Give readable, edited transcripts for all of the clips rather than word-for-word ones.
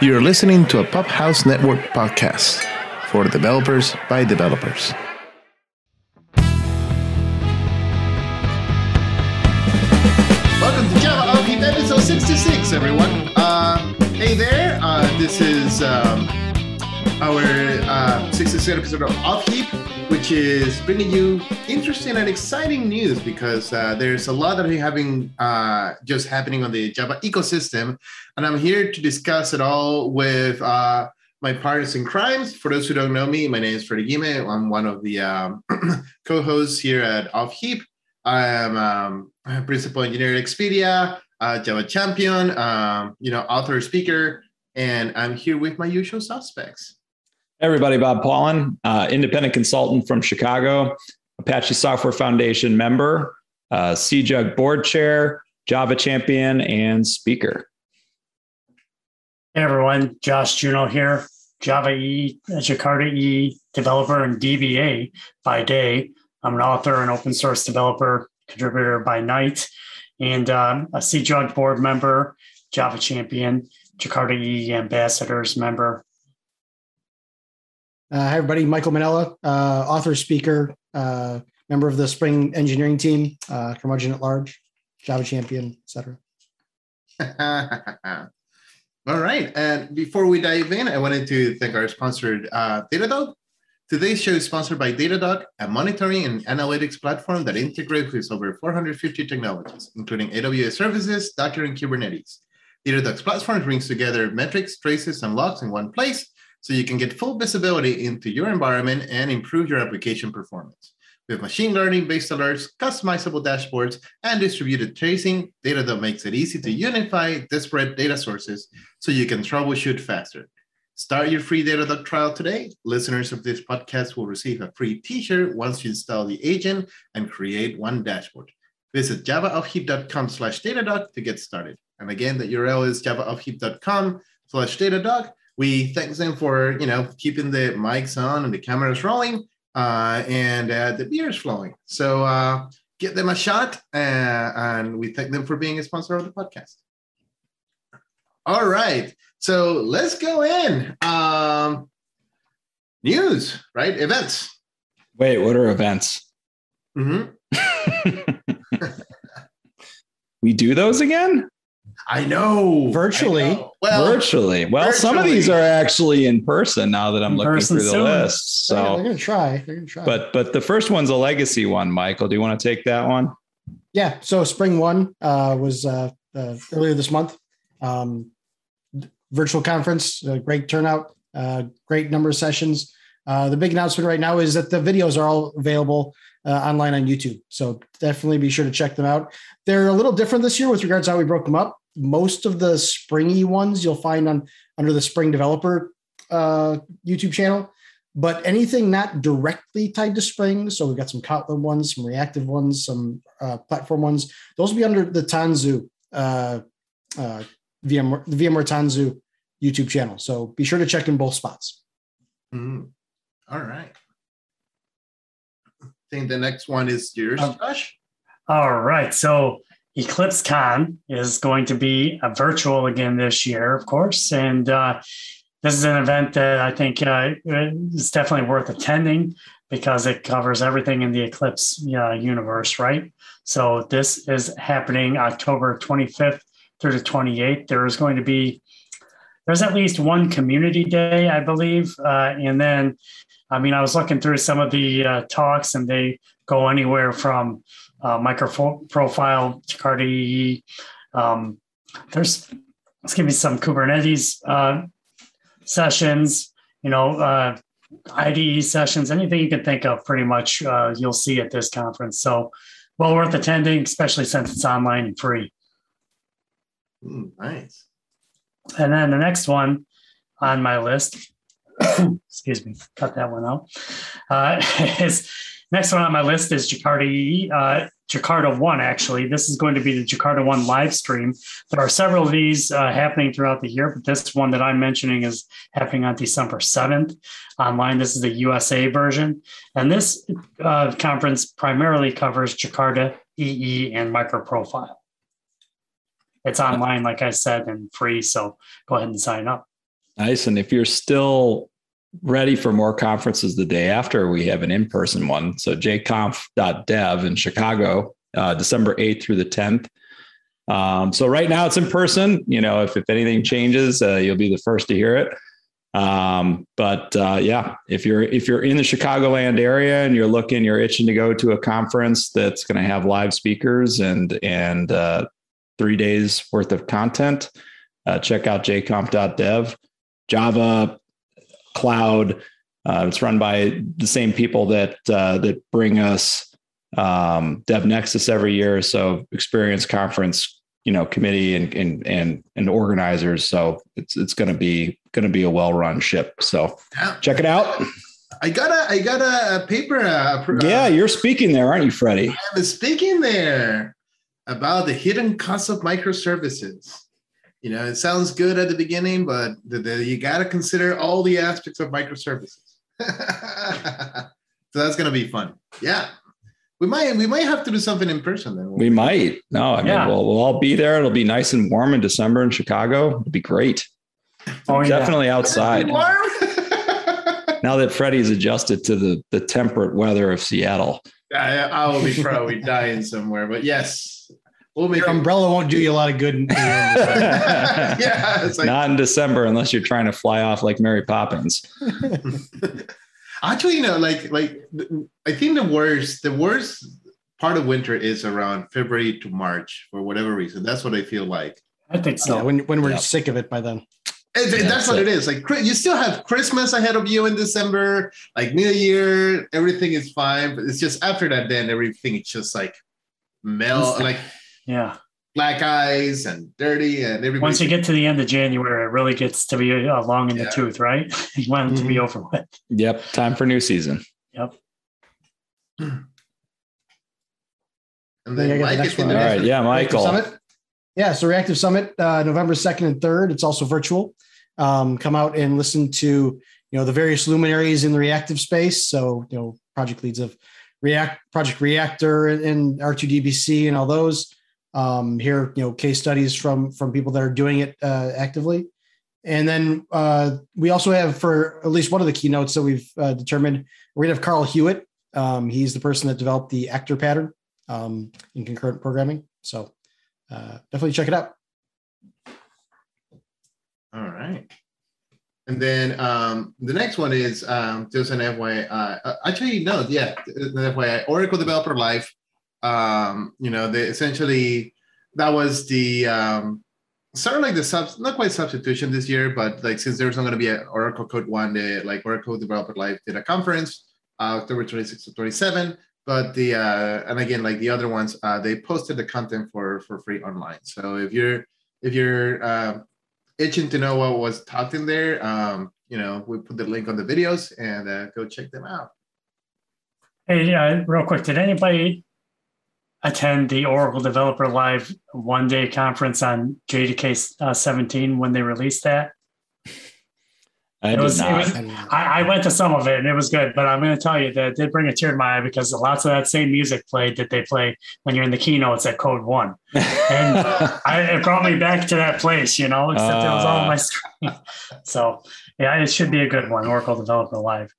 You're listening to a Pop House Network podcast for developers by developers. Welcome to Java OffHeap episode 66, everyone. Hey there, this is our 66th episode of OffHeap, which is bringing you interesting and exciting news because there's a lot that we're having just happening on the Java ecosystem. And I'm here to discuss it all with my partners in crime. For those who don't know me, my name is Freddy Gime. I'm one of the co-hosts here at OffHeap. I am a principal engineer at Expedia, Java champion, author, speaker, and I'm here with my usual suspects. Everybody, Bob Paulin, independent consultant from Chicago, Apache Software Foundation member, CJUG board chair, Java champion, and speaker. Hey everyone, Josh Juneau here, Java EE, Jakarta EE developer and DBA by day. I'm an author and open source developer contributor by night, and a CJUG board member, Java champion, Jakarta EE ambassadors member. Hi, everybody. Michael Manella, author, speaker, member of the Spring engineering team, curmudgeon at large, Java champion, etc. All right. And before we dive in, I wanted to thank our sponsor, Datadog. Today's show is sponsored by Datadog, a monitoring and analytics platform that integrates with over 450 technologies, including AWS services, Docker, and Kubernetes. Datadog's platform brings together metrics, traces, and logs in one place, so you can get full visibility into your environment and improve your application performance. With machine learning-based alerts, customizable dashboards, and distributed tracing, Datadog makes it easy to unify disparate data sources so you can troubleshoot faster. Start your free Datadog trial today. Listeners of this podcast will receive a free t-shirt once you install the agent and create one dashboard. Visit javaoffheap.com/Datadog to get started. And again, the URL is javaoffheap.com/Datadog. We thank them for, keeping the mics on and the cameras rolling and the beers flowing. So give them a shot, and we thank them for being a sponsor of the podcast. All right, so let's go in. News, right? Events. Wait, what are events? We do those again? I know. Virtually. I know. Well, virtually. Well, some of these are actually in person now that I'm looking through the list. So yeah, they're going to try. But the first one's a legacy one, Michael. Do you want to take that one? Yeah. So Spring One was earlier this month. Virtual conference, great turnout, great number of sessions. The big announcement right now is that the videos are all available online on YouTube. So definitely be sure to check them out. They're a little different this year with regards to how we broke them up. Most of the springy ones you'll find under the Spring Developer YouTube channel, but anything not directly tied to Spring. So we've got some Kotlin ones, some reactive ones, some platform ones. Those will be under the Tanzu, VMware Tanzu YouTube channel. So be sure to check in both spots. All right. I think the next one is yours, Josh. All right. So EclipseCon is going to be a virtual again this year, of course. And this is an event that I think is definitely worth attending because it covers everything in the Eclipse universe, right? So this is happening October 25th through the 28th. There's at least one community day, I believe. And then, I was looking through some of the talks, and they go anywhere from microprofile to Jakarta EE. There's going to be some Kubernetes sessions, IDE sessions, anything you can think of pretty much you'll see at this conference. So well worth attending, especially since it's online and free. Nice. And then the next one on my list, excuse me, cut that one out. Next one on my list is Jakarta EE, Jakarta One, actually. This is going to be the Jakarta One live stream. There are several of these happening throughout the year, but this one that I'm mentioning is happening on December 7th online. This is the USA version. And this conference primarily covers Jakarta EE and microprofile. It's online, like I said, and free. So go ahead and sign up. Nice. And if you're still ready for more conferences the day after, we have an in-person one. So jconf.dev in Chicago, December 8th through the 10th. So right now it's in person. You know, if anything changes, you'll be the first to hear it. Yeah, if you're in the Chicagoland area and you're itching to go to a conference that's going to have live speakers and 3 days worth of content, check out jconf.dev. Java Cloud. It's run by the same people that bring us DevNexus every year. So experienced conference, you know, committee and organizers. So it's going to be a well-run ship. So check it out. I got a paper. You're speaking there, aren't you, Freddy? I'm speaking there about the hidden cost of microservices. You know, it sounds good at the beginning, but you got to consider all the aspects of microservices. So that's going to be fun. Yeah. We might have to do something in person then. We might. No, I mean, yeah. We'll all be there. It'll be nice and warm in December in Chicago. It'll be great. Oh, yeah. Definitely outside. Warm. Now that Freddy's adjusted to the temperate weather of Seattle. I will be probably dying somewhere, but yes. Your umbrella won't do you a lot of good. Yeah, it's like, not in December unless you're trying to fly off like Mary Poppins. Actually, you know, like I think the worst part of winter is around February to March for whatever reason. That's what I feel like. I think so. When we're sick of it by then. That's what it is. Like, you still have Christmas ahead of you in December, like New Year, everything is fine. But it's just after that, then everything is just like melt. Like. Yeah. Black eyes and dirty and everything. Once you get to the end of January, it really gets to be long in the tooth, right? You want it to be over with. Yep. Time for new season. Yep. And then Mike is in the next one. All right. Yeah, Michael. So Reactive Summit, November 2nd and 3rd. It's also virtual. Come out and listen to, you know, the various luminaries in the reactive space. So, you know, project leads of Project Reactor and R2DBC and all those. Here, you know, case studies from people that are doing it actively. And then we also have, for at least one of the keynotes that we've determined, we're going to have Carl Hewitt. He's the person that developed the actor pattern in concurrent programming. So definitely check it out. All right. And then the next one is just an FYI. An FYI, Oracle Developer Live. Essentially that was the sort of like the not quite substitution this year, but like since there's not going to be an Oracle Code One, Oracle Developer Live did a conference October 26 to 27. But the other ones, they posted the content for free online. So if you're itching to know what was taught in there, we put the link on the videos and go check them out. Hey, yeah, real quick, did anybody attend the Oracle Developer Live one-day conference on JDK 17 when they released that? I went to some of it and it was good, but I'm going to tell you that it did bring a tear to my eye because lots of that same music played that they play when you're in the keynotes at Code One, and it brought me back to that place, you know, except it was all on my screen. So yeah, it should be a good one, Oracle Developer Live.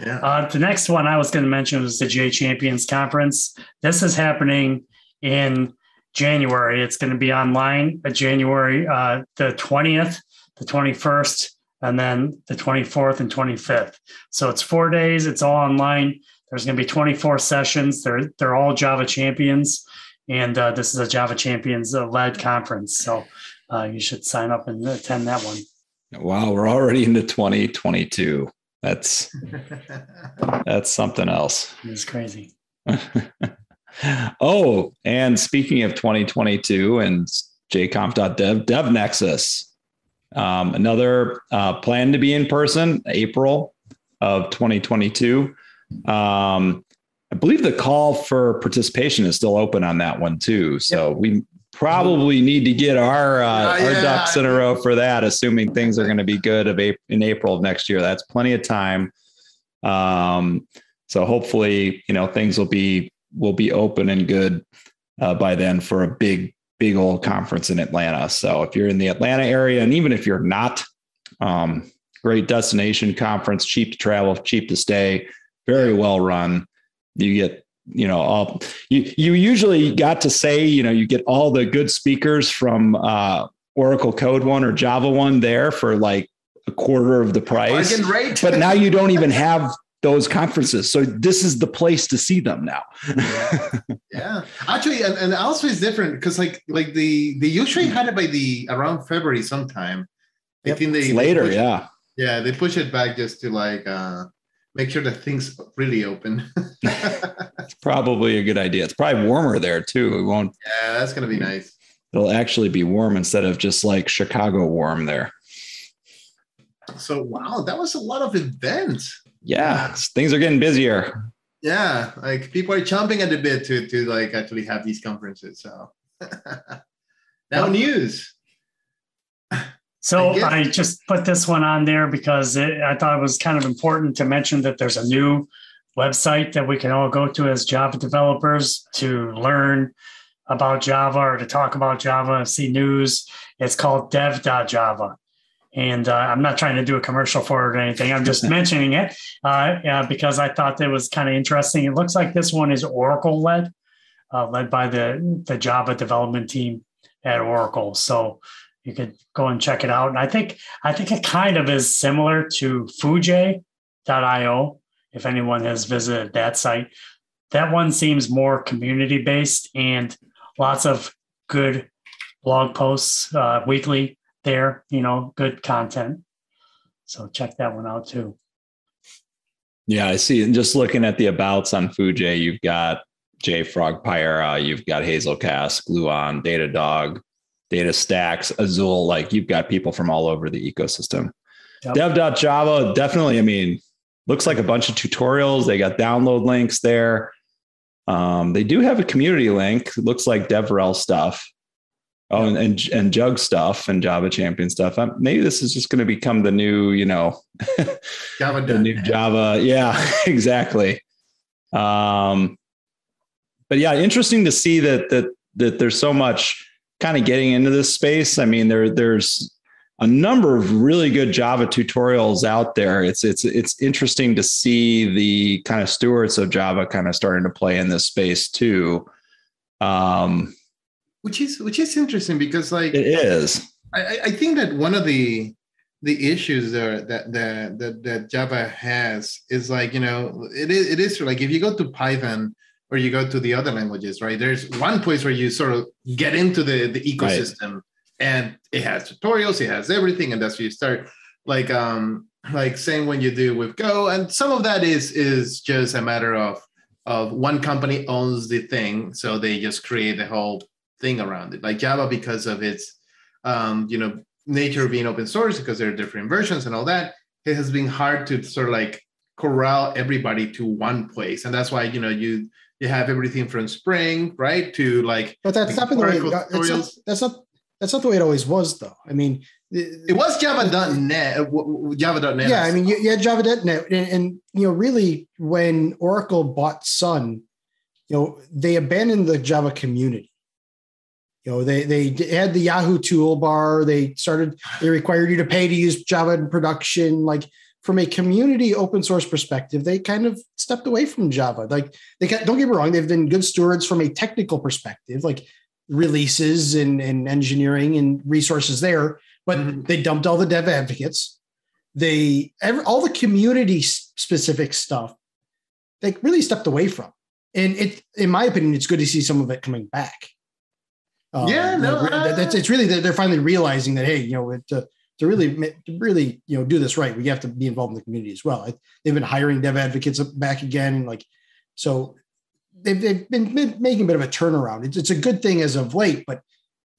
Yeah. The next one I was going to mention was the J Champions Conference. This is happening in January. It's going to be online January the 20th, the 21st, and then the 24th and 25th. So it's 4 days. It's all online. There's going to be 24 sessions. They're all Java Champions, and this is a Java Champions-led conference. So you should sign up and attend that one. Wow, we're already into 2022. That's something else. It's crazy. Oh, and speaking of 2022 and jconf.dev, DevNexus, another plan to be in person, April of 2022. I believe the call for participation is still open on that one too. So we probably need to get our ducks in a row for that, assuming things are going to be good in April of next year. That's plenty of time. So hopefully, you know, things will be open and good by then for a big old conference in Atlanta. So if you're in the Atlanta area, and even if you're not, Great destination conference, cheap to travel, cheap to stay, very well run. You get, you know, all you usually got to say, you know, you get all the good speakers from Oracle Code One or Java One there for like a quarter of the price. But now you don't even have those conferences. So this is the place to see them now. Yeah. Actually, and also it's different because like they usually had it by the around February sometime. I think they later. Yeah. Yeah. They push it back just to like make sure that things really open. It's probably a good idea. It's probably warmer there too. It won't. Yeah. That's going to be nice. It'll actually be warm instead of just like Chicago warm there. So, wow, that was a lot of events. Yeah, things are getting busier. Yeah, like people are chomping at the bit to like actually have these conferences. So, now news. So I just put this one on there because I thought it was kind of important to mention that there's a new website that we can all go to as Java developers to learn about Java or to talk about Java, see news. It's called dev.java. And I'm not trying to do a commercial for it or anything. I'm just mentioning it because I thought that was kind of interesting. It looks like this one is Oracle-led, led by the Java development team at Oracle. So you could go and check it out. And I think it kind of is similar to foojay.io, if anyone has visited that site. That one seems more community-based and lots of good blog posts weekly. There, you know, good content. So check that one out too. Yeah, I see. And just looking at the abouts on Foojay, you've got JFrog Pyra, you've got Hazelcast, Gluon, Datadog, DataStax, Azul. Like you've got people from all over the ecosystem. Yep. Dev.java, definitely. I mean, looks like a bunch of tutorials. They got download links there. They do have a community link. It looks like DevRel stuff. Oh, and JUG stuff and Java Champion stuff. Maybe this is just going to become the new, you know, Java the new Java. Yeah, exactly. But yeah, interesting to see that there's so much kind of getting into this space. I mean, there's a number of really good Java tutorials out there. It's interesting to see the kind of stewards of Java kind of starting to play in this space too. Which is interesting because like it is. I think that one of the issues that Java has is like, you know, it is like if you go to Python or you go to the other languages, right? There's one place where you sort of get into the ecosystem, right? And it has tutorials, it has everything, and that's where you start. Like same when you do with Go, and some of that is just a matter of one company owns the thing, so they just create the whole thing around it. Like Java, because of its you know, nature being open source, because there are different versions and all that, it has been hard to sort of like corral everybody to one place. And that's why, you know, you have everything from Spring, right, to like, but that's not the way that's not the way it always was though. I mean, it was java.net. yeah, I mean, you had java.net and you know, really when Oracle bought Sun, you know, they abandoned the Java community. You know, they had the Yahoo toolbar. They required you to pay to use Java in production. Like from a community open source perspective, they kind of stepped away from Java. Like they got, don't get me wrong, they've been good stewards from a technical perspective, like releases and engineering and resources there. But they dumped all the dev advocates. All the community specific stuff, they really stepped away from. And it, in my opinion, it's good to see some of it coming back. It's really they're finally realizing that, hey, you know, to really you know, do this right, we have to be involved in the community as well. They've been hiring dev advocates back again, and like, so they've been making a bit of a turnaround. It's a good thing as of late, but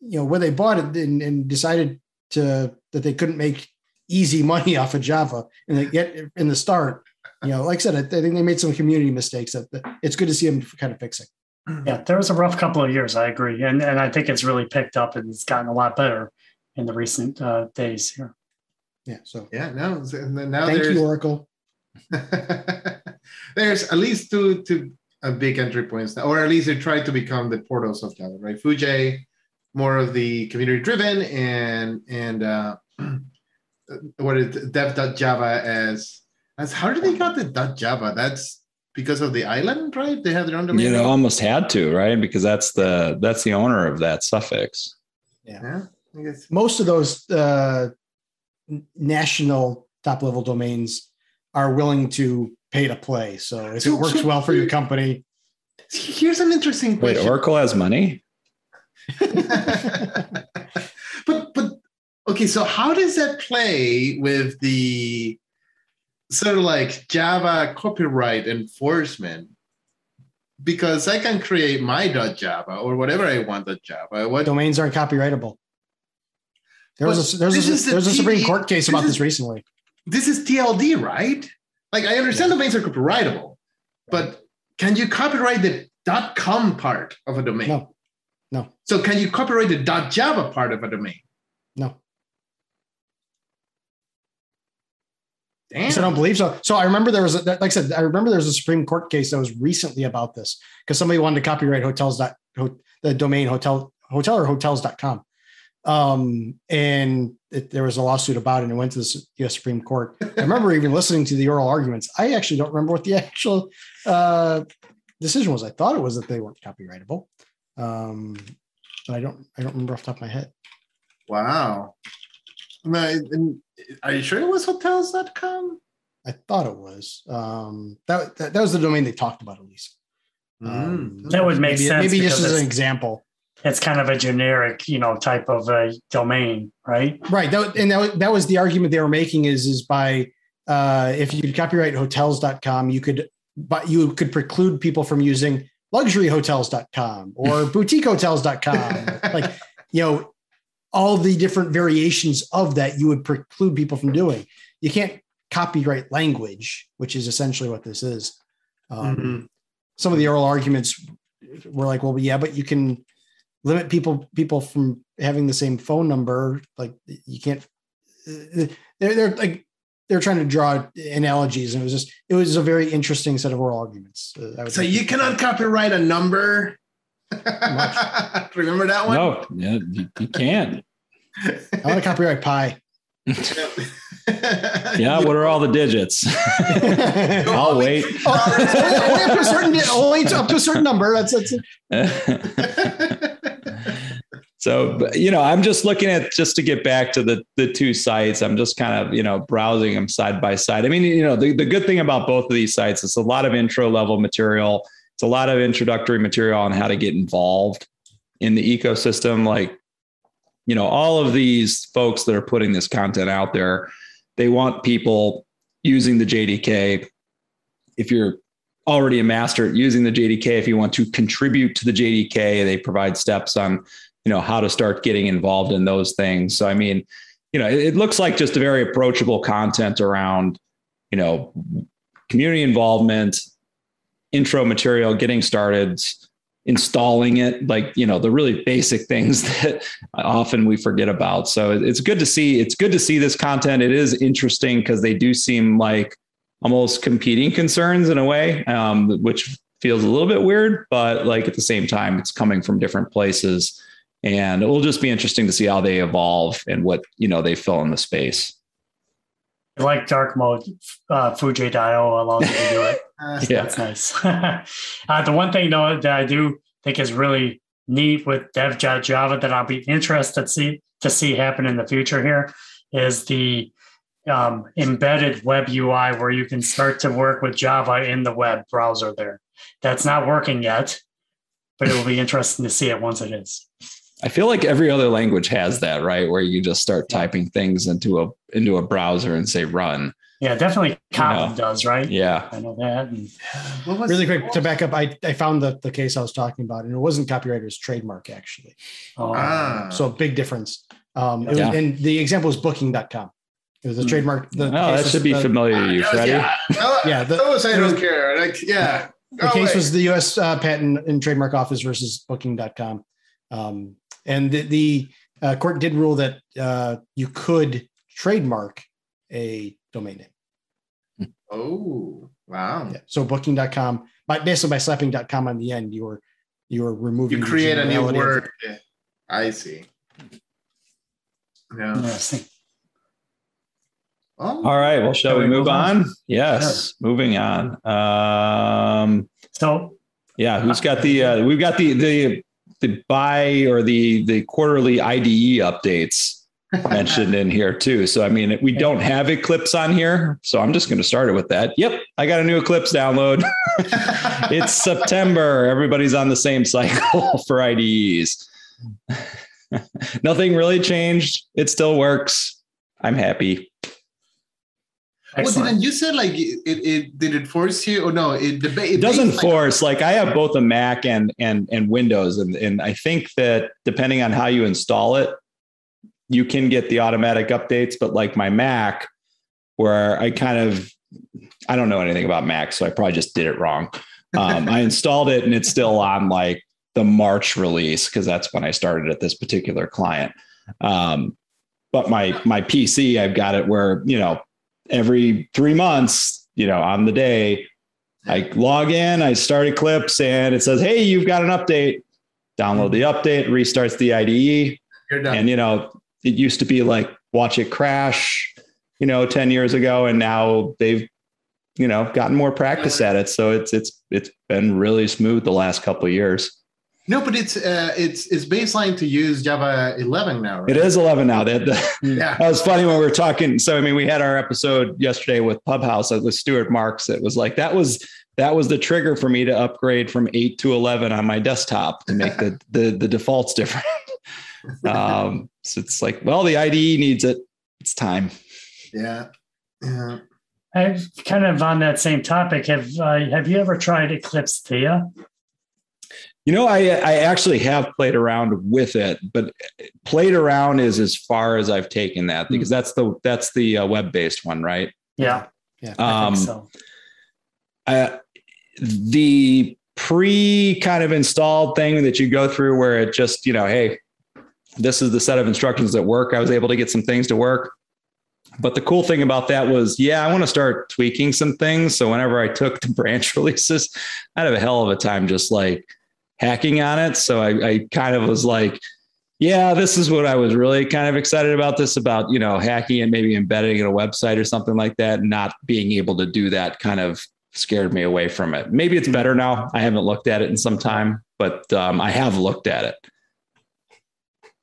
you know, when they bought it and decided that they couldn't make easy money off of Java and they get in the start, you know, like I said, I think they made some community mistakes that it's good to see them kind of fixing. Yeah, there was a rough couple of years, I agree. And I think it's really picked up and it's gotten a lot better in the recent days here. Yeah, so. Yeah, now thank you, Oracle. There's at least two big entry points now, or at least they try to become the portals of Java, right? Foojay, more of the community-driven, and what is dev.java as how did they got the .java? That's because of the island, right? They have their own domain. You know, almost had to, right? Because that's the owner of that suffix. Yeah. I guess. Most of those national top-level domains are willing to pay to play. So if it works well for your company. Here's an interesting question. Wait, Oracle has money? But okay, so how does that play with the sort of like Java copyright enforcement? Because I can create my .java or whatever I want .java. What domains aren't copyrightable? There's a Supreme Court case about this recently. This is TLD, right? Like, I understand domains are copyrightable, but can you copyright the .com part of a domain? No. So can you copyright the .java part of a domain? No. Damn. So I don't believe so. So I remember there was, I remember there was a Supreme Court case that was recently about this because somebody wanted to copyright the domain hotel or hotels.com. And there was a lawsuit about it and it went to the U.S. Supreme Court. I remember even listening to the oral arguments. I actually don't remember what the actual decision was. I thought it was that they weren't copyrightable. But I don't remember off the top of my head. Wow. Are you sure it was hotels.com? I thought it was. That was the domain they talked about, at least. That would make sense. Maybe just as an example. It's kind of a generic, type of a domain, right? Right. That was the argument they were making is by if you could copyright hotels.com, you could preclude people from using luxuryhotels.com or boutiquehotels.com. Like, all the different variations of that you would preclude people from doing. You can't copyright language, which is essentially what this is. Some of the oral arguments were like, well, yeah, but you can limit people from having the same phone number. Like, you can't, they're trying to draw analogies. And it was a very interesting set of oral arguments. So you cannot copyright a number. Remember that one? No, you can. I want to copyright pie. Yeah, what are all the digits? I'll wait. Only up to a certain number. That's it. So, I'm just looking at, just to get back to the two sites, I'm just kind of, browsing them side by side. I mean, the good thing about both of these sites is a lot of intro level material. It's a lot of introductory material on how to get involved in the ecosystem. Like, all of these folks that are putting this content out there, they want people using the JDK. If you're already a master at using the JDK, if you want to contribute to the JDK, they provide steps on, how to start getting involved in those things. So, I mean, it looks like just a very approachable content around, community involvement, intro material, getting started, installing it, like, the really basic things that often we forget about. So it's good to see. It's good to see this content. It is interesting because they do seem like almost competing concerns in a way, which feels a little bit weird, but like at the same time, it's coming from different places and it will just be interesting to see how they evolve and what, they fill in the space. I like dark mode. Foojay.io allows you to do it. Yeah. That's nice. The one thing, though, that I do think is really neat with dev.java that I'll be interested to see happen in the future here is the embedded web UI where you can start to work with Java in the web browser there. That's not working yet, but it will be interesting to see it once it is. I feel like every other language has that, right? Where you just start typing things into a browser and say run. Yeah, definitely Kotlin does, right? Yeah. I know that. And really quick to back up, I found the case I was talking about, and it wasn't copyright, it was trademark, actually. So big difference. And the example was booking.com. It was a trademark. That should be familiar to you, Freddy. I don't care. The case was the U.S. Patent and Trademark Office versus booking.com. And the court did rule that you could trademark a domain name. Oh, wow. Yeah. So booking.com, basically by slapping .com on the end, you were removing. You create a new word. I see. Yeah. Interesting. All right. Well, shall we move on? Yes. Sure. Moving on. Yeah, who's got the, we've got the bi or the quarterly IDE updates mentioned in here too. So, I mean, we don't have Eclipse on here, so I'm just going to start it with that. Yep. I got a new Eclipse download. It's September. Everybody's on the same cycle for IDEs. Nothing really changed. It still works. I'm happy. Excellent. Well, then you said like it did it force you or no? It doesn't force. Like I have both a Mac and Windows, and I think that depending on how you install it, you can get the automatic updates. But like my Mac, where I don't know anything about Mac, so I probably just did it wrong. I installed it and it's still on like the March release because that's when I started at this particular client. But my PC, I've got it where every 3 months, on the day I log in, I start Eclipse and it says, hey, you've got an update, download the update, restarts the IDE. You're done. And, it used to be like, watch it crash, 10 years ago. And now they've, gotten more practice at it. So it's been really smooth the last couple of years. No, but it's baseline to use Java 11 now, right? It is 11 now. That was funny when we were talking. So, I mean, we had our episode yesterday with Pubhouse with Stuart Marks. It was like, that was the trigger for me to upgrade from 8 to 11 on my desktop to make the defaults different. So it's like, well, the IDE needs it. It's time. Yeah. Yeah. I've kind of on that same topic. Have you ever tried Eclipse Thea? I actually have played around with it, but played around is as far as I've taken that, because that's the web-based one, right? Yeah. Yeah. I think so. The kind of installed thing that you go through where it just, hey, this is the set of instructions that work. I was able to get some things to work. But the cool thing about that was, I want to start tweaking some things. So whenever I took the branch releases, I'd have a hell of a time just like hacking on it. So I kind of was like, this is what I was really kind of excited about hacking and maybe embedding in a website or something like that. Not being able to do that kind of scared me away from it. Maybe it's better now. I haven't looked at it in some time, but I have looked at it.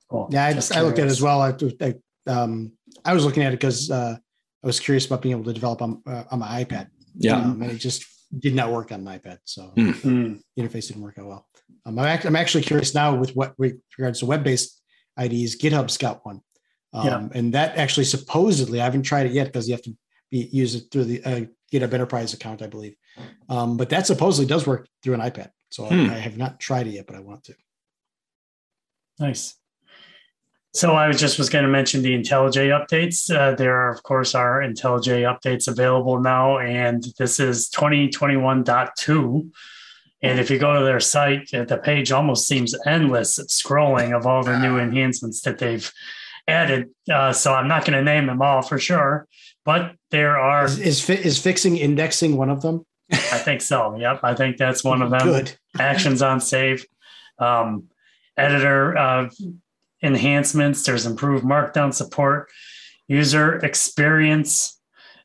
Cool. Yeah, I looked at it as well. I was looking at it because I was curious about being able to develop on my iPad. Yeah. And it just did not work on my iPad. So the interface didn't work out well. I'm actually curious now with regards to web-based IDs, GitHub's got one. And that actually supposedly, I haven't tried it yet because you have to use it through the GitHub Enterprise account, I believe. But that supposedly does work through an iPad. So I have not tried it yet, but I want to. Nice. So I was going to mention the IntelliJ updates. There are, of course, our IntelliJ updates available now, and this is 2021.2. And if you go to their site, the page almost seems endless scrolling of all the new enhancements that they've added. So I'm not going to name them all for sure, but there are... Is fixing indexing one of them? I think so. Yep. I think that's one of them. Good. Actions on save. Editor... enhancements, there's improved markdown support, user experience,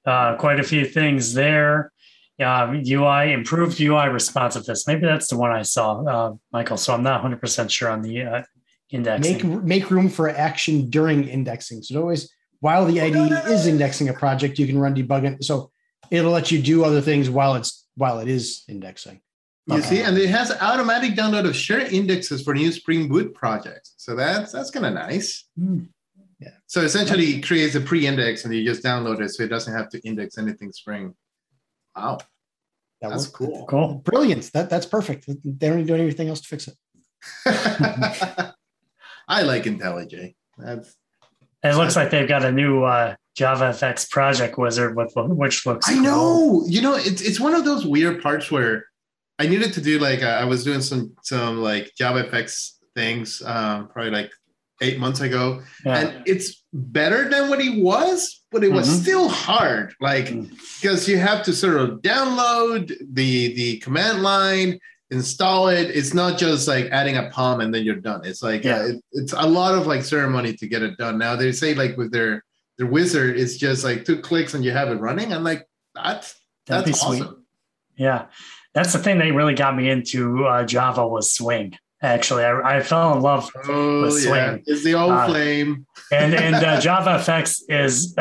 quite a few things there. Improved UI responsiveness. Maybe that's the one I saw, Michael. So I'm not 100% sure on the indexing. Make room for action during indexing. So always, while the IDE is indexing a project, you can run debugging. So it'll let you do other things while it is indexing. You see, and it has automatic download of shared indexes for new Spring Boot projects. So that's kind of nice. Mm. Yeah. So essentially it creates a pre-index and you just download it so it doesn't have to index anything Spring. Wow. That's cool. Cool. Brilliant. That's perfect. They don't need to do anything else to fix it. I like IntelliJ. It looks like they've got a new JavaFX project wizard, which looks cool. I know. It's one of those weird parts where I needed to do I was doing some like JavaFX things probably like 8 months ago, and it's better than what it was, but it was still hard, because you have to sort of download the command line, install it. It's not just like adding a POM and then you're done. It's a lot of ceremony to get it done. Now they say with their the wizard is just like 2 clicks and you have it running. I'm like, that's awesome. Sweet. Yeah, that's the thing that really got me into Java was Swing. Actually, I fell in love with Swing. Yeah. It's the old flame. and JavaFX is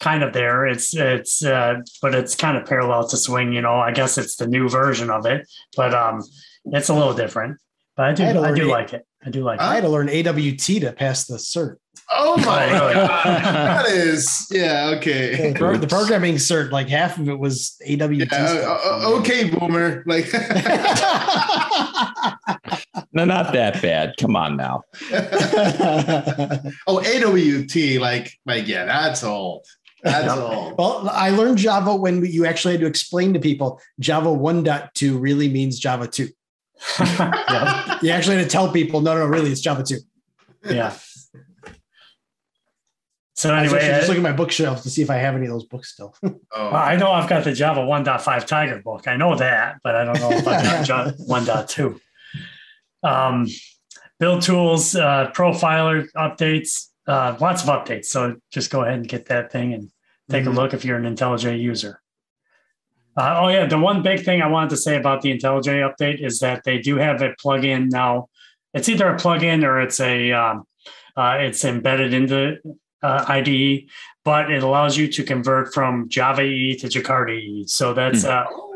kind of there. But it's kind of parallel to Swing. You know, I guess it's the new version of it, but it's a little different. But I do like it. I had to learn AWT to pass the cert. Oh my God. That is, yeah, okay. The programming cert, like half of it was AWT. Yeah, okay, boomer. Like, no, not that bad. Come on now. Oh, AWT, like, yeah, that's old. That's old. Well, I learned Java when you actually had to explain to people Java 1.2 really means Java 2. Yep. You actually had to tell people, no, really, it's Java 2. Yeah. So anyway, I just look at my bookshelf to see if I have any of those books still. Oh. Well, I know I've got the Java 1.5 Tiger book. I know that, but I don't know about Java 1.2. Build tools, profiler updates, lots of updates. So just go ahead and get that thing and take a look if you're an IntelliJ user. The one big thing I wanted to say about the IntelliJ update is that they do have a plugin now. It's either a plugin or it's embedded into IDE, but it allows you to convert from Java EE to Jakarta EE. So that's it'll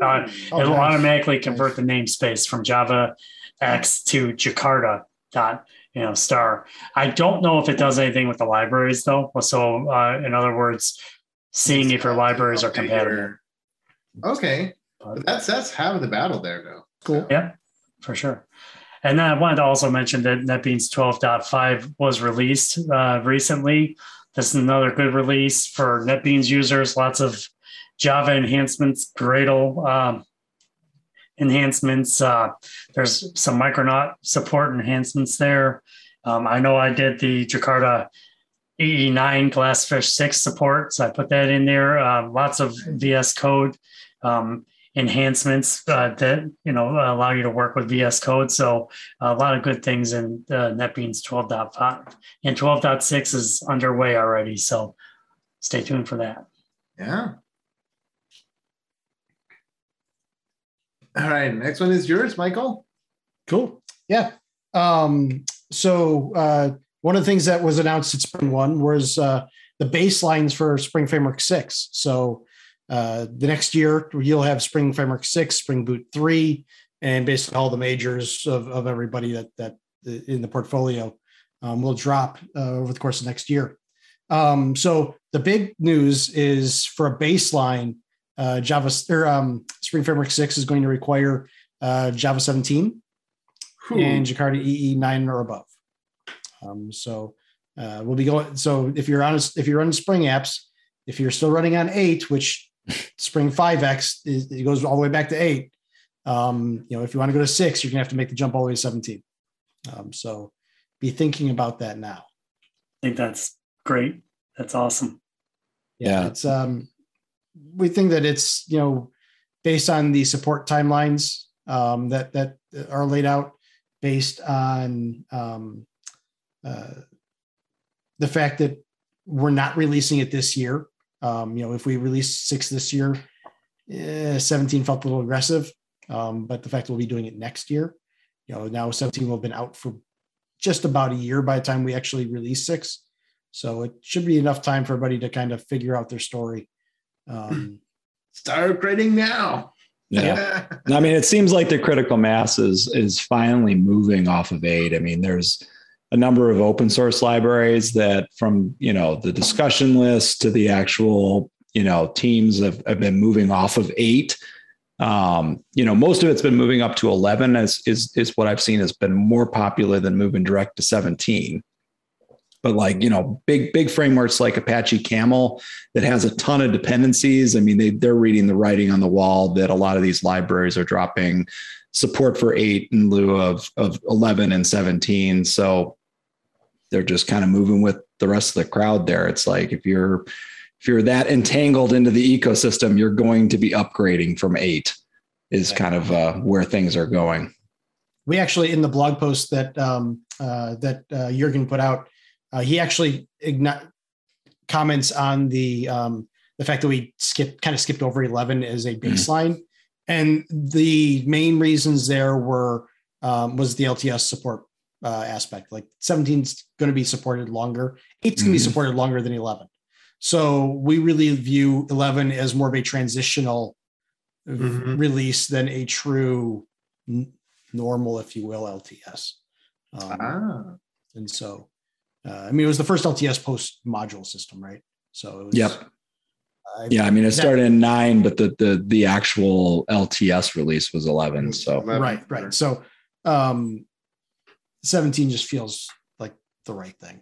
automatically convert the namespace from Java X to Jakarta *. I don't know if it does anything with the libraries though. So in other words, seeing if your libraries are compatible. Okay, that's half of the battle there though. Cool. Yeah, for sure. And then I wanted to also mention that NetBeans 12.5 was released recently. This is another good release for NetBeans users. Lots of Java enhancements, Gradle enhancements. There's some Micronaut support enhancements there. I know I did the Jakarta EE9 Glassfish 6 support, so I put that in there. Lots of VS Code enhancements that allow you to work with VS Code. So a lot of good things in NetBeans 12.5, and 12.6 is underway already. So stay tuned for that. Yeah. All right. Next one is yours, Michael. Cool. Yeah. So one of the things that was announced at Spring One was the baselines for Spring Framework 6. So the next year, you'll have Spring Framework 6, Spring Boot 3, and basically all the majors of everybody that in the portfolio will drop over the course of next year. So the big news is for a baseline, Spring Framework 6 is going to require Java 17 and Jakarta EE 9 or above. We'll be going. So if you're running Spring apps, if you're still running on 8, which Spring 5X it goes all the way back to 8. If you want to go to 6, you're gonna have to make the jump all the way to 17. So be thinking about that now. I think that's great. That's awesome. Yeah. It's we think that it's based on the support timelines that are laid out, based on the fact that we're not releasing it this year. If we release 6 this year, 17 felt a little aggressive, but the fact that we'll be doing it next year, now 17 will have been out for just about a year by the time we actually release 6. So it should be enough time for everybody to kind of figure out their story. Start upgrading now. Yeah. I mean, it seems like the critical mass is finally moving off of 8. I mean, there's a number of open source libraries that from, the discussion list to the actual, teams have been moving off of 8. Most of it's been moving up to 11 is what I've seen has been more popular than moving direct to 17. But big frameworks like Apache Camel that has a ton of dependencies. I mean, they're reading the writing on the wall that a lot of these libraries are dropping support for 8 in lieu of 11 and 17. So they're just kind of moving with the rest of the crowd there. It's like, if you're that entangled into the ecosystem, you're going to be upgrading from 8 is kind of where things are going. We actually, in the blog post that Jürgen put out, he actually comments on the fact that we kind of skipped over 11 as a baseline. Mm-hmm. And the main reasons there were was the LTS support aspect. Like 17 is going to be supported longer. 8's going to be supported longer than 11. So we really view 11 as more of a transitional release than a true normal, if you will, LTS. And so, I mean, it was the first LTS post module system, right? So it was, yeah, I mean, it started in 9, but the actual LTS release was 11. So right. So 17 just feels like the right thing.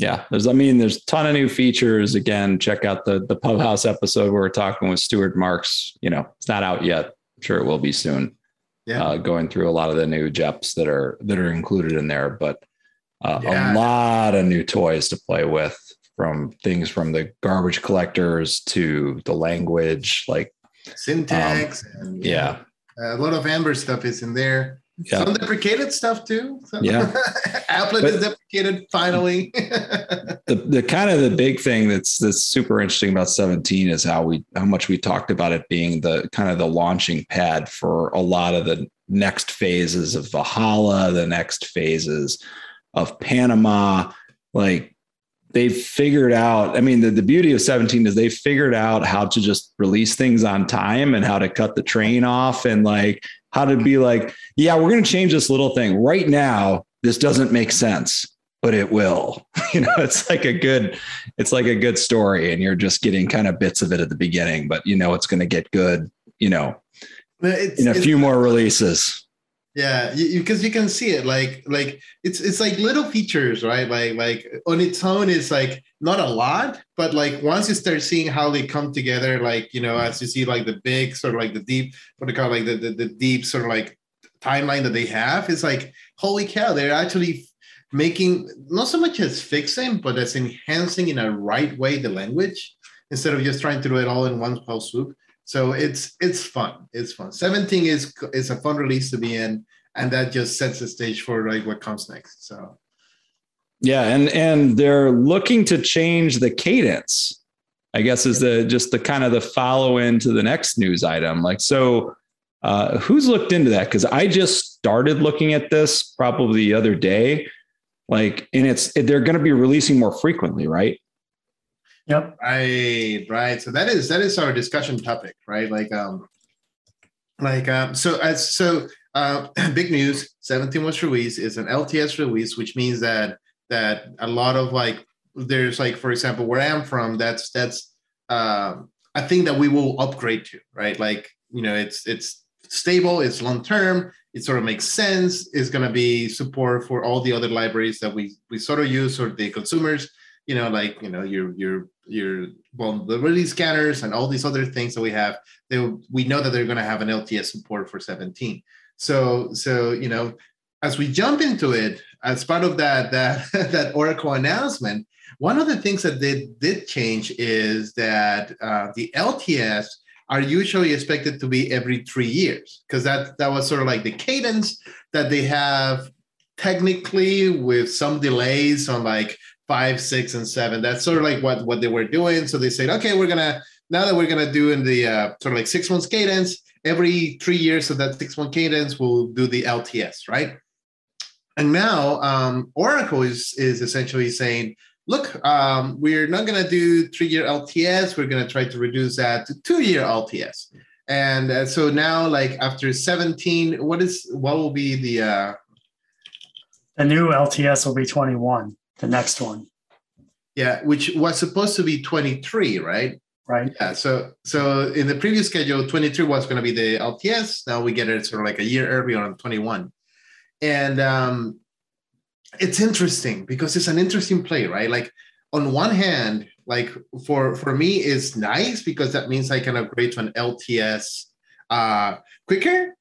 Yeah, there's a ton of new features. Again, check out the Pub House episode where we're talking with Stuart Marks. You know, it's not out yet. I'm sure it will be soon. Yeah, going through a lot of the new JEPs that are included in there, but a lot of new toys to play with. From things from the garbage collectors to the language, like syntax. And, a lot of Ember stuff is in there. Yeah. Some deprecated stuff too. So Applet is deprecated finally. the kind of the big thing that's super interesting about 17 is how much we talked about it being the kind of the launching pad for a lot of the next phases of Valhalla, the next phases of Panama, like. They've figured out, the beauty of 17 is they figured out how to just release things on time and how to cut the train off and like how to be like, yeah, we're going to change this little thing right now. This doesn't make sense, but it will, it's like a good story. And you're just getting kind of bits of it at the beginning, but it's going to get good, in a few more releases. Yeah, because you can see it like it's like little features, right? Like on its own, it's like not a lot, but like once you start seeing how they come together, like, as you see, like the big sort of like the deep, what they call like the deep sort of like timeline that they have, it's like, holy cow, they're actually making not so much as fixing, but as enhancing in a right way the language instead of just trying to do it all in one fell swoop. So it's fun. It's fun. 17 is a fun release to be in, and that just sets the stage for like what comes next. So, yeah, and they're looking to change the cadence, I guess, is the kind of the follow in to the next news item. Like, so who's looked into that? Because I just started looking at this probably the other day. Like, and they're going to be releasing more frequently, right? Yep. Right. So that is our discussion topic, right? Big news. 17 was released. It's an LTS release, which means that a lot of like there's like, for example, where I'm from, that's a thing that we will upgrade to, right? Like, it's stable, it's long term, it sort of makes sense. It's gonna be support for all the other libraries that we sort of use or the consumers. Your vulnerability scanners and all these other things that we have, we know that they're going to have an LTS support for 17. So, as we jump into it, as part of that Oracle announcement, one of the things that they did change is that the LTS are usually expected to be every 3 years, because that was sort of like the cadence that they have technically with some delays on like 5, 6, and 7. That's sort of like what they were doing. So they said, okay, we're gonna do in the sort of like 6 months cadence every 3 years. So that 6 month cadence, we'll do the LTS, right? And now Oracle is essentially saying, look, we're not gonna do 3 year LTS. We're gonna try to reduce that to 2 year LTS. And so now, like after 17, what will be the new LTS will be 21. The next one. Yeah, which was supposed to be 23, right? Right. Yeah. So in the previous schedule, 23 was going to be the LTS. Now we get it sort of like a year earlier on 21. And it's interesting because it's an interesting play, right? Like on one hand, like for me it's nice because that means I can upgrade to an LTS quicker.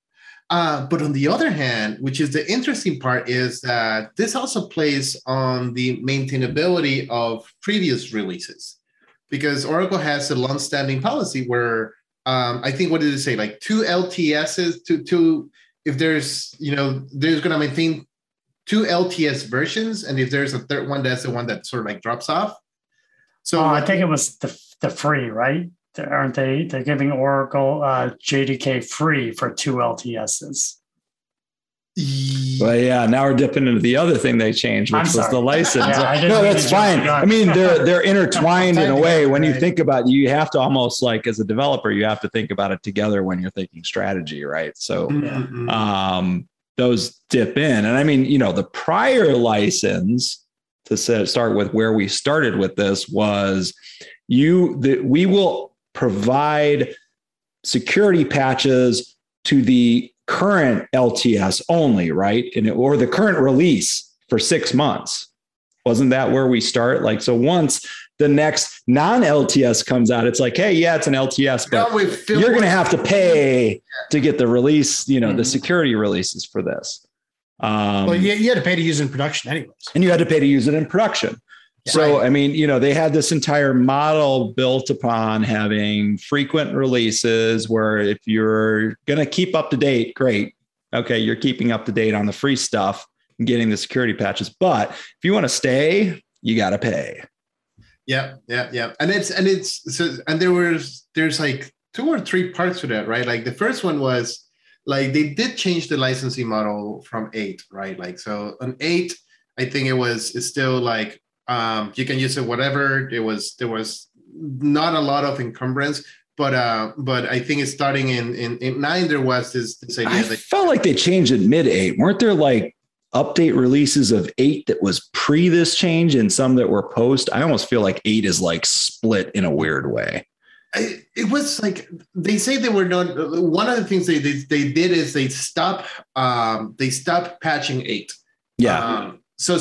But on the other hand, which is the interesting part, is that this also plays on the maintainability of previous releases, because Oracle has a longstanding policy where I think, what did it say? Like 2 LTSs, if there's going to maintain two LTS versions, and if there's a third one, that's the one that sort of like drops off. So I think it was the free, right? Aren't they? They're giving Oracle JDK free for two LTSs. Well, yeah. Now we're dipping into the other thing they changed, which was the license. Yeah, no, that's fine. I mean, they're intertwined in a way. When you think about it, you have to almost like as a developer, you have to think about it together when you're thinking strategy, right? So those dip in, and I mean, you know, the prior license to start with where we started with this was we will provide security patches to the current LTS only, right? And or the current release for 6 months. Wasn't that where we start? Like, so once the next non-LTS comes out, it's like, hey, yeah, it's an LTS, but you're going to have to pay to get the release, you know, the security releases for this. Well, you had to pay to use it in production anyways. And you had to pay to use it in production. So, I mean, you know, they had this entire model built upon having frequent releases where if you're going to keep up to date, great. Okay, you're keeping up to date on the free stuff and getting the security patches. But if you want to stay, you got to pay. Yeah. And there's like 2 or 3 parts to that, right? Like the first one was like they did change the licensing model from 8, right? Like, so on 8, I think it's still like, you can use it whatever. There was not a lot of encumbrance, but I think it's starting in 9. There was this idea. I felt like they changed it mid-8. Weren't there like update releases of 8 that was pre this change and some that were post? I almost feel like 8 is like split in a weird way. It was like they say they were not. One of the things they did is they stopped patching 8. Yeah. So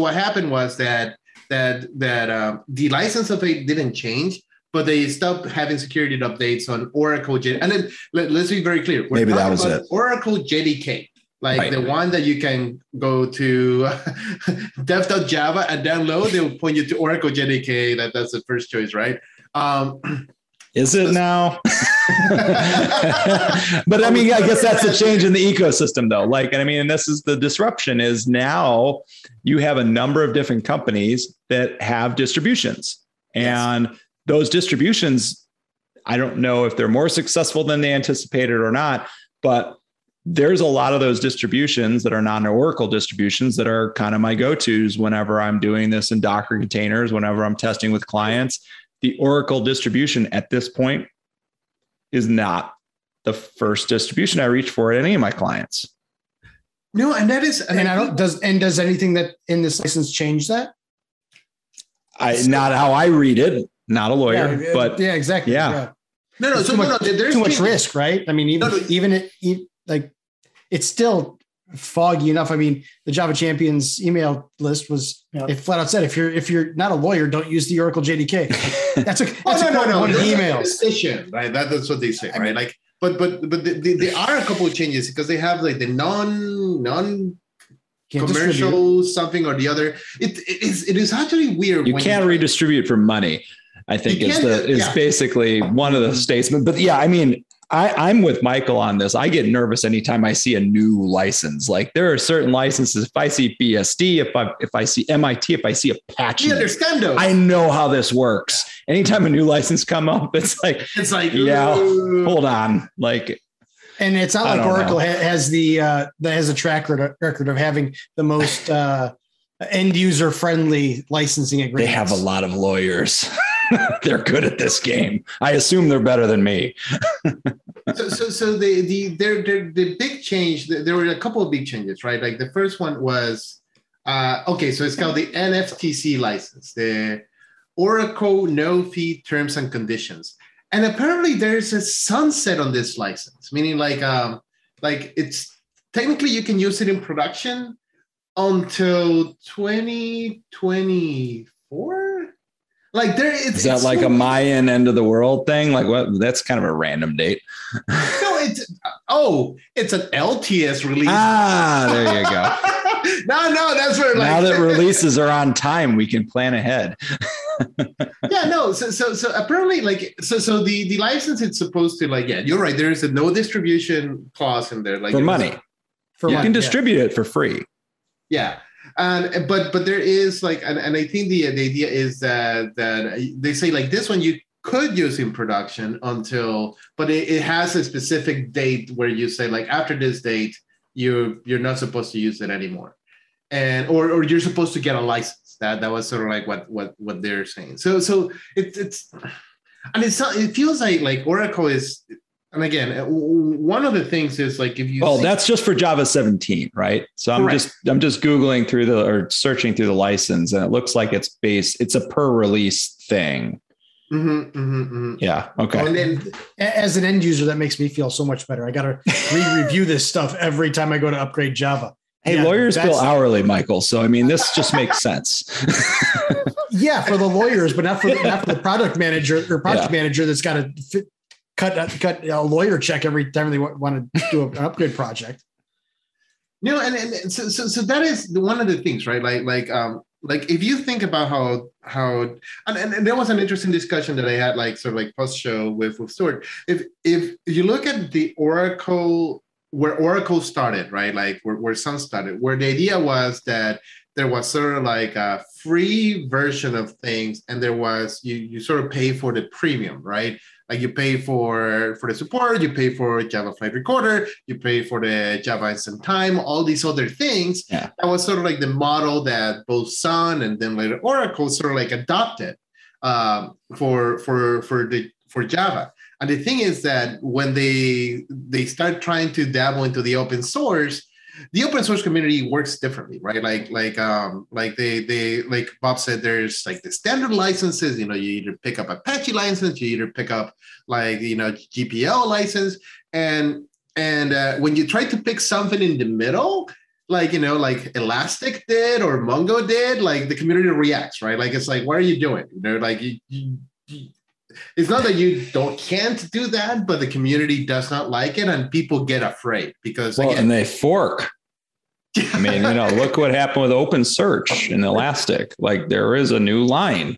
what happened was that the license of 8 didn't change, but they stopped having security updates on Oracle JDK. And then let's be very clear. Maybe that was it. Oracle JDK, like right. The one that you can go to dev.java and download. They will point you to Oracle JDK. That's the first choice, right? Is it now? But I mean, I guess that's the change in the ecosystem, though. Like, and I mean, and this is the disruption is now you have a number of different companies that have distributions, and those distributions, I don't know if they're more successful than they anticipated or not, but there's a lot of those distributions that are non-Oracle distributions that are kind of my go-tos whenever I'm doing this in Docker containers, whenever I'm testing with clients. The Oracle distribution at this point is not the first distribution I reach for at any of my clients. No, and that is, does anything that in this license change that? Not how I read it. Not a lawyer, but yeah, exactly. Yeah. No. So there's too much risk, right? I mean, it's still foggy enough. I mean, the Java Champions email list was it flat out said if you're not a lawyer, don't use the Oracle JDK. That's emails. Decision, right? That's what they say, right? Like, but there are a couple of changes because they have like the non commercial something or the other. It is actually weird. You can't redistribute for money, I think is basically one of the statements. But yeah, I mean. I'm with Michael on this. I get nervous anytime I see a new license. Like there are certain licenses. If I see BSD, if I see MIT, if I see Apache, I know how this works. Anytime a new license come up, it's like yeah, hold on, like. And it's not like Oracle has a track record of having the most end user friendly licensing agreements. They have a lot of lawyers. They're good at this game. I assume they're better than me. so the big change. There were a couple of big changes, right? Like the first one was so it's called the NFTC license, the Oracle No Fee Terms and Conditions, and apparently there's a sunset on this license, meaning like it's technically you can use it in production until 2024. Like there, is that like a Mayan end of the world thing? Like what? That's kind of a random date. No, it's an LTS release. There you go. No, that's where. Like, now that releases are on time, we can plan ahead. Yeah, no. So apparently, like, so the license it's supposed to like. Yeah, you're right. There is a no distribution clause in there, like for money. You can distribute it for free. Yeah. But there is like, and I think the idea is that they say like this one you could use in production until, but it has a specific date where you say like after this date, you're not supposed to use it anymore. And or you're supposed to get a license. That was sort of like what they're saying. So it's and it's not, it feels like Oracle is, and again, one of the things is like if you that's just for Java 17, right? So I'm correct. I'm just googling through searching through the license, and it looks like it's a per release thing. Mm-hmm, mm-hmm, mm-hmm. Yeah. Okay. And then, as an end user, that makes me feel so much better. I got to re-review this stuff every time I go to upgrade Java. Hey, yeah, lawyers bill hourly, Michael. So, I mean, this just makes sense. Yeah, for the lawyers, but not for the product manager or project manager that's got to cut a lawyer check every time they want to do an upgrade project. You know, and so that is one of the things, right? Like if you think about how and there was an interesting discussion that I had like sort of like post show with Stuart. If you look at the Oracle, where Oracle started, right? Like where Sun started, where the idea was that there was sort of like a free version of things, and there was you sort of pay for the premium, right? Like you pay for the support, you pay for Java Flight Recorder, you pay for the Java Instant Time, all these other things. Yeah. That was sort of like the model that both Sun and then later Oracle sort of like adopted for Java. And the thing is that when they start trying to dabble into the open source community works differently, right? Like they like Bob said, there's like the standard licenses. You know, you either pick up Apache license, you either pick up like GPL license, and when you try to pick something in the middle, like Elastic did or Mongo did, like the community reacts, right? Like it's like, what are you doing? You know, like you it's not that you can't do that, but the community does not like it, and people get afraid because and they fork. I mean, look what happened with OpenSearch and Elastic. Like there is a new line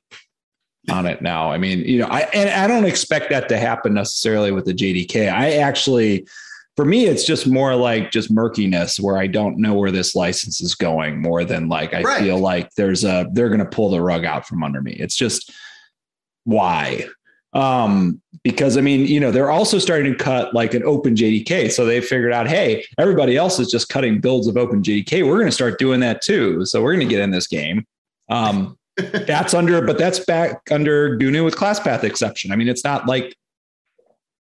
on it now. I mean, I don't expect that to happen necessarily with the JDK. For me, it's just more like just murkiness where I don't know where this license is going more than like I feel like they're going to pull the rug out from under me. It's just why. Because they're also starting to cut like an open JDK. So they figured out, hey, everybody else is just cutting builds of open JDK. We're going to start doing that too. So we're going to get in this game. That's back under GNU with class path exception. I mean, it's not like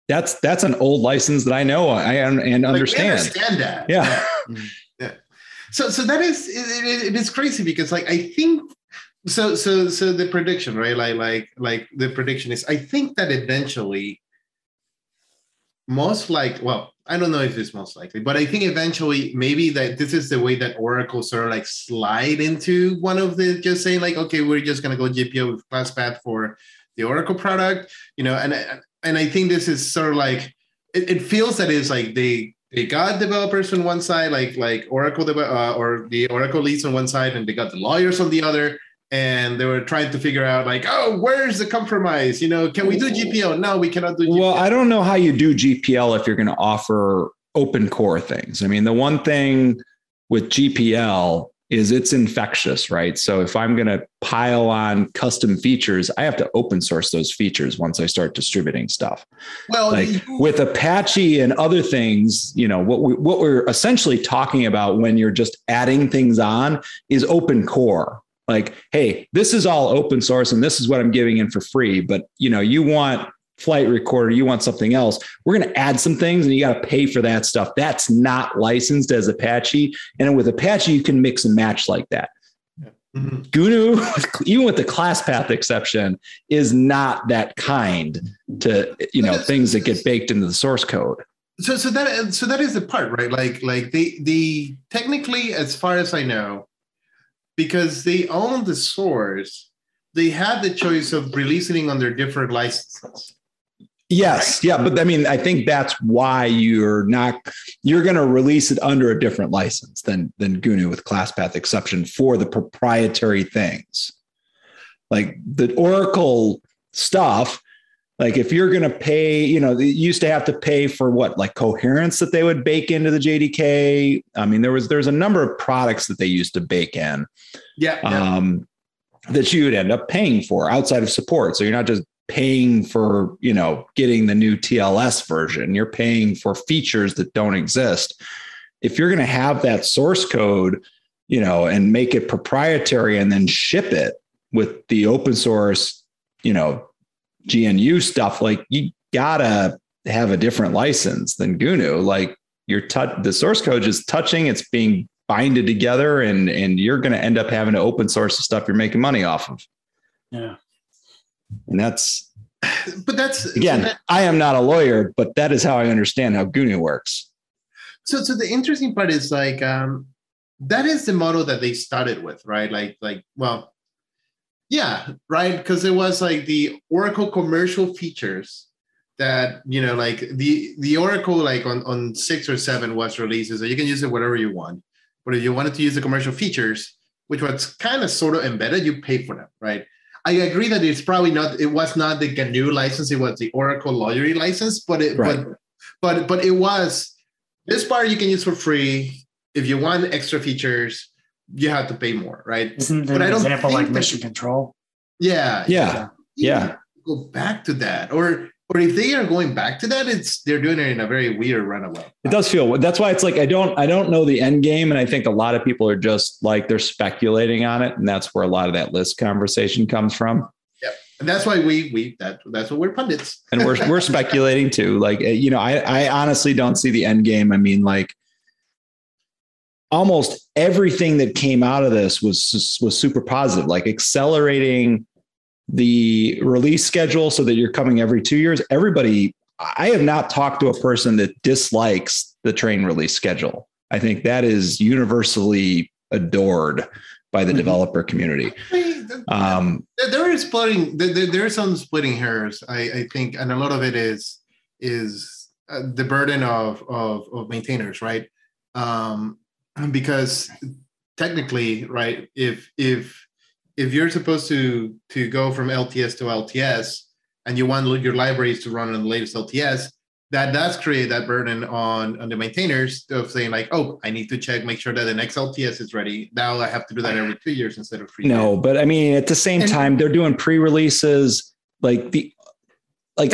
that's an old license that I know and understand. Understand that. Yeah. Yeah. So that is, it is crazy because like, I think, So the prediction, right? Like the prediction is, I think that eventually, most likely, well, I don't know if it's most likely, but I think eventually maybe that this is the way that Oracle sort of like slide into one of the just saying like, okay, we're just gonna go GPL with class path for the Oracle product, and I think this is sort of like it feels that it's like they got developers on one side, like Oracle or the Oracle leads on one side, and they got the lawyers on the other. And they were trying to figure out like, oh, where's the compromise? Can we do GPL? No, we cannot do GPL. Well, I don't know how you do GPL if you're going to offer open core things. I mean, the one thing with GPL is it's infectious, right? So if I'm going to pile on custom features, I have to open source those features once I start distributing stuff. Well, with Apache and other things, what we're essentially talking about when you're just adding things on is open core. Like, hey, this is all open source and this is what I'm giving in for free. But, you want flight recorder, you want something else. We're going to add some things and you got to pay for that stuff. That's not licensed as Apache. And with Apache, you can mix and match like that. Mm-hmm. GNU, even with the class path exception, is not that kind to, things that get baked into the source code. So that is the part, right? Like they technically, as far as I know, because they own the source, they had the choice of releasing it under different licenses. Yes. Right? Yeah. But I mean, I think that's why you're going to release it under a different license than GNU with class path exception for the proprietary things. Like the Oracle stuff Like if you're going to pay, you know, they used to have to pay for what, like coherence that they would bake into the JDK. I mean, there's a number of products that they used to bake in, that you would end up paying for outside of support. So you're not just paying for, you know, getting the new TLS version, you're paying for features that don't exist. If you're going to have that source code, you know, and make it proprietary and then ship it with the open source, you know, GNU stuff, like you gotta have a different license than GNU. Like you're the source code is touching, it's being binded together, and you're going to end up having to open source the stuff you're making money off of. Yeah. And that's, but that's, again, so that, I am not a lawyer, but that is how I understand how GNU works. So the interesting part is like, that is the model that they started with, right? Like, well, yeah, right. Because it was like the Oracle commercial features that, you know, like the Oracle, like on 6 or 7 was released. So you can use it whatever you want. But if you wanted to use the commercial features, which was kind of sort of embedded, you pay for them, right? I agree that it's probably not, it was not the GNU license, it was the Oracle lawyer license, but it, right. but it was, this part you can use for free. If you want extra features, you have to pay more, right? Isn't there an example like mission control? Yeah. Go back to that, or if they are going back to that, they're doing it in a very weird runaway. It does feel, that's why it's like I don't know the end game, and I think a lot of people are just like they're speculating on it, and that's where a lot of that list conversation comes from. Yeah, and that's why that's what we're pundits, and we're speculating too. Like, you know, I honestly don't see the end game. I mean, like, almost everything that came out of this was super positive, like accelerating the release schedule so that you're coming every 2 years. Everybody, I have not talked to a person that dislikes the train release schedule. I think that is universally adored by the developer community. There is some splitting hairs, I think, and a lot of it is the burden of maintainers, right? Because technically, right, if you're supposed to go from LTS to LTS and you want your libraries to run on the latest LTS, that does create that burden on the maintainers of saying like, oh, I need to make sure that the next LTS is ready. Now I have to do that every 2 years instead of 3 years. No, but I mean, at the same time, they're doing pre-releases. Like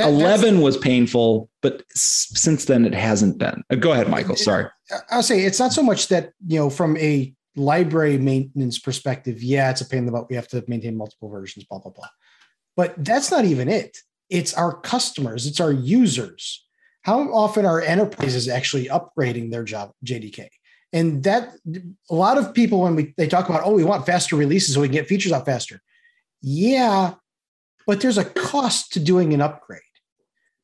11 was painful, but since then it hasn't been. Go ahead, Michael. Sorry. I'll say it's not so much that, you know, from a library maintenance perspective, yeah, it's a pain in the butt. We have to maintain multiple versions, blah, blah, blah. But that's not even it. It's our customers. It's our users. How often are enterprises actually upgrading their Java JDK? And that a lot of people, when they talk about, oh, we want faster releases so we can get features out faster. Yeah, but there's a cost to doing an upgrade.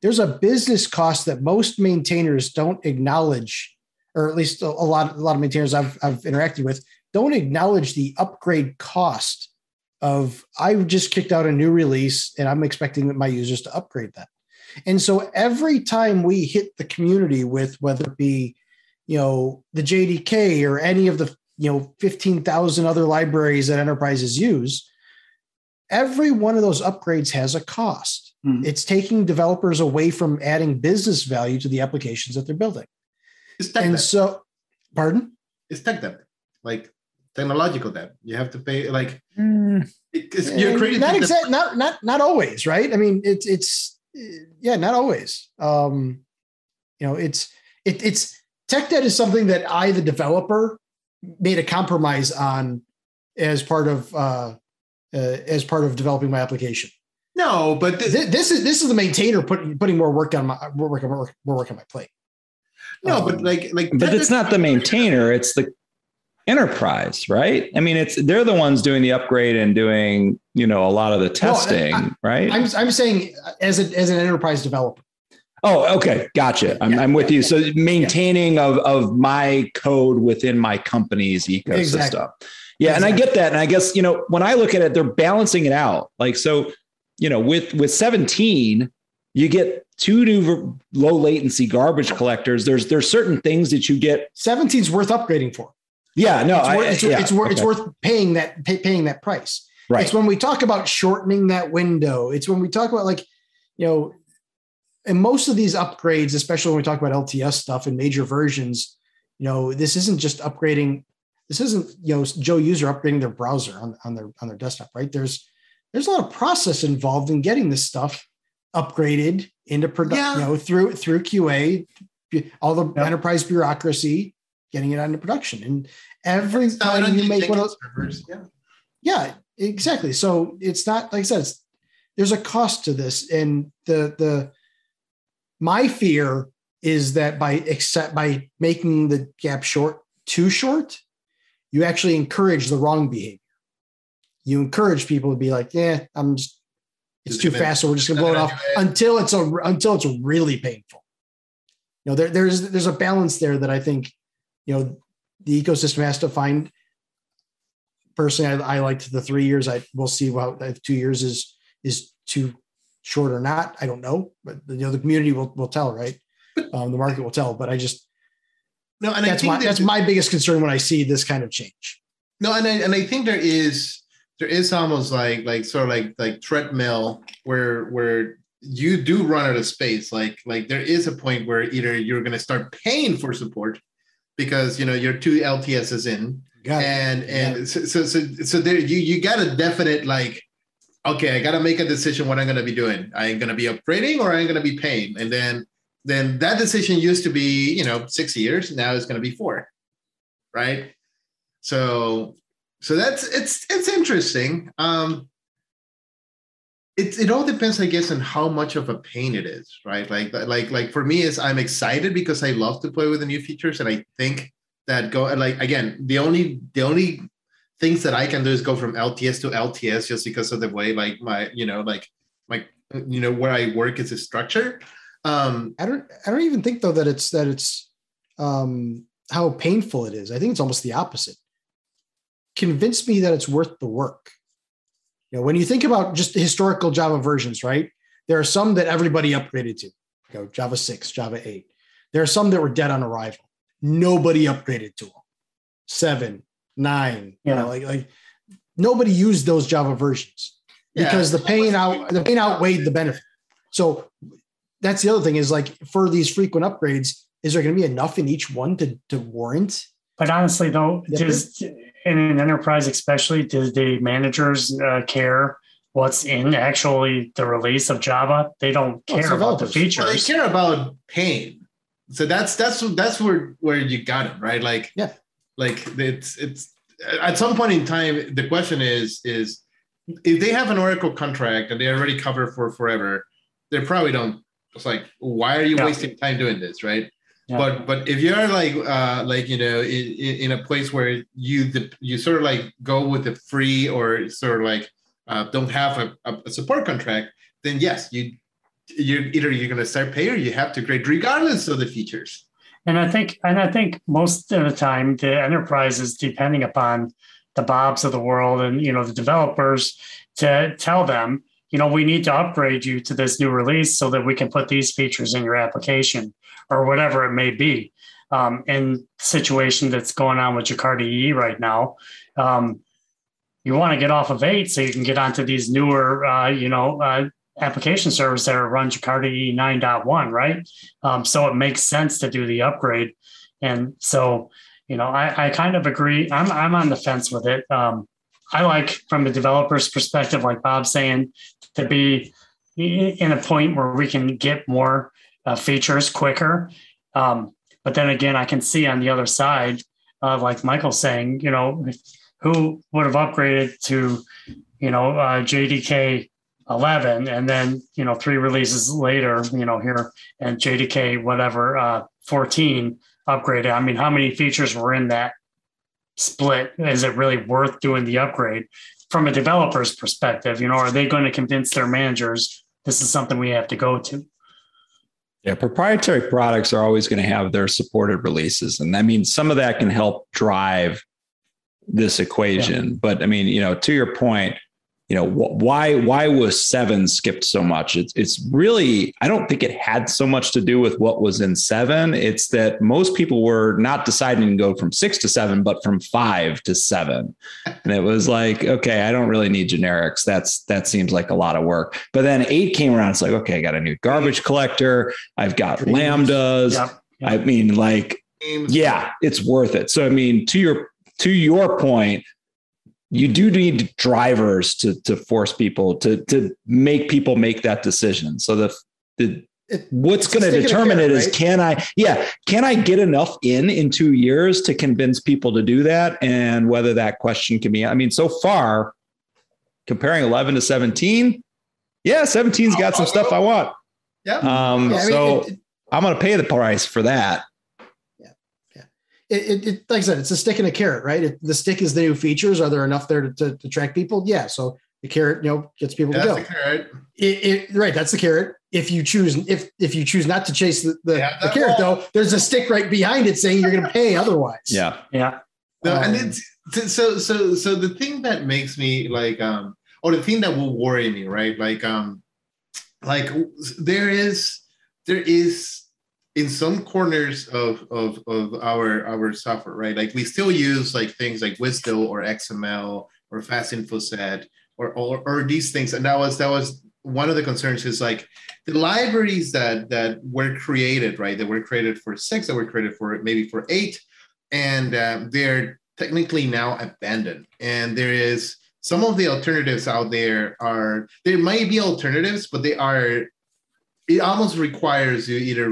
There's a business cost that most maintainers don't acknowledge, or at least a lot of maintainers I've interacted with don't acknowledge the upgrade cost of, I just kicked out a new release and I'm expecting my users to upgrade that. And so every time we hit the community with, whether it be, you know, the JDK or any of the, you know, 15,000 other libraries that enterprises use, every one of those upgrades has a cost. Mm-hmm. It's taking developers away from adding business value to the applications that they're building. It's tech debt. So, pardon? It's tech debt, like technological debt. You have to pay, like, you're creating not always, right? I mean, it's not always. You know, it's tech debt is something that I, the developer, made a compromise on as part of developing my application. No, but this is the maintainer putting more work on my plate. No, but like, but it's not the maintainer; it's the enterprise, right? I mean, they're the ones doing the upgrade and doing, you know, a lot of the testing, right? I'm saying as an enterprise developer. Oh, okay, gotcha. I'm with you. So maintaining of my code within my company's ecosystem. Exactly. Yeah, exactly. And I get that, and I guess, you know, when I look at it, they're balancing it out. Like, so, you know, with 17, you get 2 new low latency garbage collectors. There's certain things that you get. 17's worth upgrading for. Yeah, no, it's worth paying that price. Right. It's when we talk about shortening that window. It's when we talk about, like, you know, and most of these upgrades, especially when we talk about LTS stuff and major versions, you know, this isn't just upgrading. This isn't, you know, Joe user upgrading their browser on their desktop, right? There's a lot of process involved in getting this stuff upgraded into production, you know, through QA, all the enterprise bureaucracy, getting it out into production. And every time you make one of those servers, yeah, exactly. So it's not, like I said, there's a cost to this. And my fear is that by making the gap too short, you actually encourage the wrong behavior. You encourage people to be like, yeah, it's too fast, so we're just going to blow it off until it's really painful. You know, there's a balance there that I think, you know, the ecosystem has to find. Personally, I liked the 3 years. We'll see if 2 years is too short or not. I don't know, but you know, the community will tell, right? The market will tell. But I just that's my biggest concern when I see this kind of change. No, and I think there is almost like treadmill where you do run out of space. Like there is a point where either you're going to start paying for support because, you know, you're two LTSs in, so there you got a definite okay, I got to make a decision what I'm going to be doing. I'm going to be upgrading or I'm going to be paying, and then that decision used to be, you know, 6 years. Now it's going to be 4, right? So that's it's interesting. It all depends, I guess, on how much of a pain it is, right? Like for me, I'm excited because I love to play with the new features, and I think that the only things that I can do is go from LTS to LTS just because of the way my where I work is a structure. I don't even think though that it's how painful it is. I think it's almost the opposite. Convince me that it's worth the work. You know, when you think about just the historical Java versions, right? There are some that everybody upgraded to, you know, Java 6, Java 8. There are some that were dead on arrival. Nobody upgraded to them. 7, 9, you know, like nobody used those Java versions because the pain outweighed the benefit. So that's the other thing is for these frequent upgrades, is there going to be enough in each one to warrant? But honestly, though, just in an enterprise, especially, do the managers care what's in actually the release of Java? They don't care about the features. Well, they care about pain. So that's where you got it, right? It's at some point in time, the question is if they have an Oracle contract and they already cover for forever, they probably don't. It's like, why are you wasting time doing this, right? Yeah. But if you're in a place where you sort of go with the free or sort of don't have a support contract, then yes, you're either going to start paying or you have to grade regardless of the features. And I think most of the time the enterprise is depending upon the Bobs of the world and, you know, the developers to tell them, you know, we need to upgrade you to this new release so that we can put these features in your application or whatever it may be. And the situation that's going on with Jakarta EE right now, you want to get off of 8 so you can get onto these newer, application servers that are run Jakarta EE 9.1, right? So it makes sense to do the upgrade. And so, you know, I kind of agree. I'm on the fence with it. I like, from the developer's perspective, like Bob's saying, to be in a point where we can get more features quicker. But then again, I can see on the other side, like Michael's saying, you know, who would have upgraded to, you know, JDK 11 and then, you know, 3 releases later, you know, here and JDK, whatever, 14 upgraded. I mean, how many features were in that split? Is it really worth doing the upgrade from a developer's perspective? You know, are they going to convince their managers this is something we have to go to? Yeah, proprietary products are always going to have their supported releases, and I mean, some of that can help drive this equation. Yeah. But I mean, you know, to your point, you know, why was 7 skipped so much? It's really, I don't think it had so much to do with what was in 7. It's that most people were not deciding to go from 6 to 7, but from 5 to 7. And it was like, okay, I don't really need generics. That seems like a lot of work. But then 8 came around. It's like, okay, I got a new garbage collector. I've got lambdas. Yep. Yep. I mean, like, yeah, it's worth it. So, I mean, to your point, you do need drivers to force people to make people make that decision. So what's going to determine it is, can I get enough in 2 years to convince people to do that? And whether that question can be, I mean, so far comparing 11 to 17, yeah, 17's got some stuff I want. Yeah. I'm going to pay the price for that. It, like I said, it's a stick and a carrot, right? The stick is the new features. Are there enough there to attract people? Yeah. So the carrot, gets people to go. That's the carrot. Right. That's the carrot. If you choose not to chase the carrot, though, there's a stick right behind it saying you're going to pay otherwise. Yeah. Yeah. No, and it's so the thing that makes me like, or the thing that will worry me, right? Like there is. In some corners of our software, right? Like we still use like things like WSDL or XML or FastInfoSet or these things. And that was one of the concerns is like the libraries that were created, right? That were created for 6, that were created for maybe for 8, and they're technically now abandoned. And there is some of the alternatives out there there might be alternatives, but they are. It almost requires you either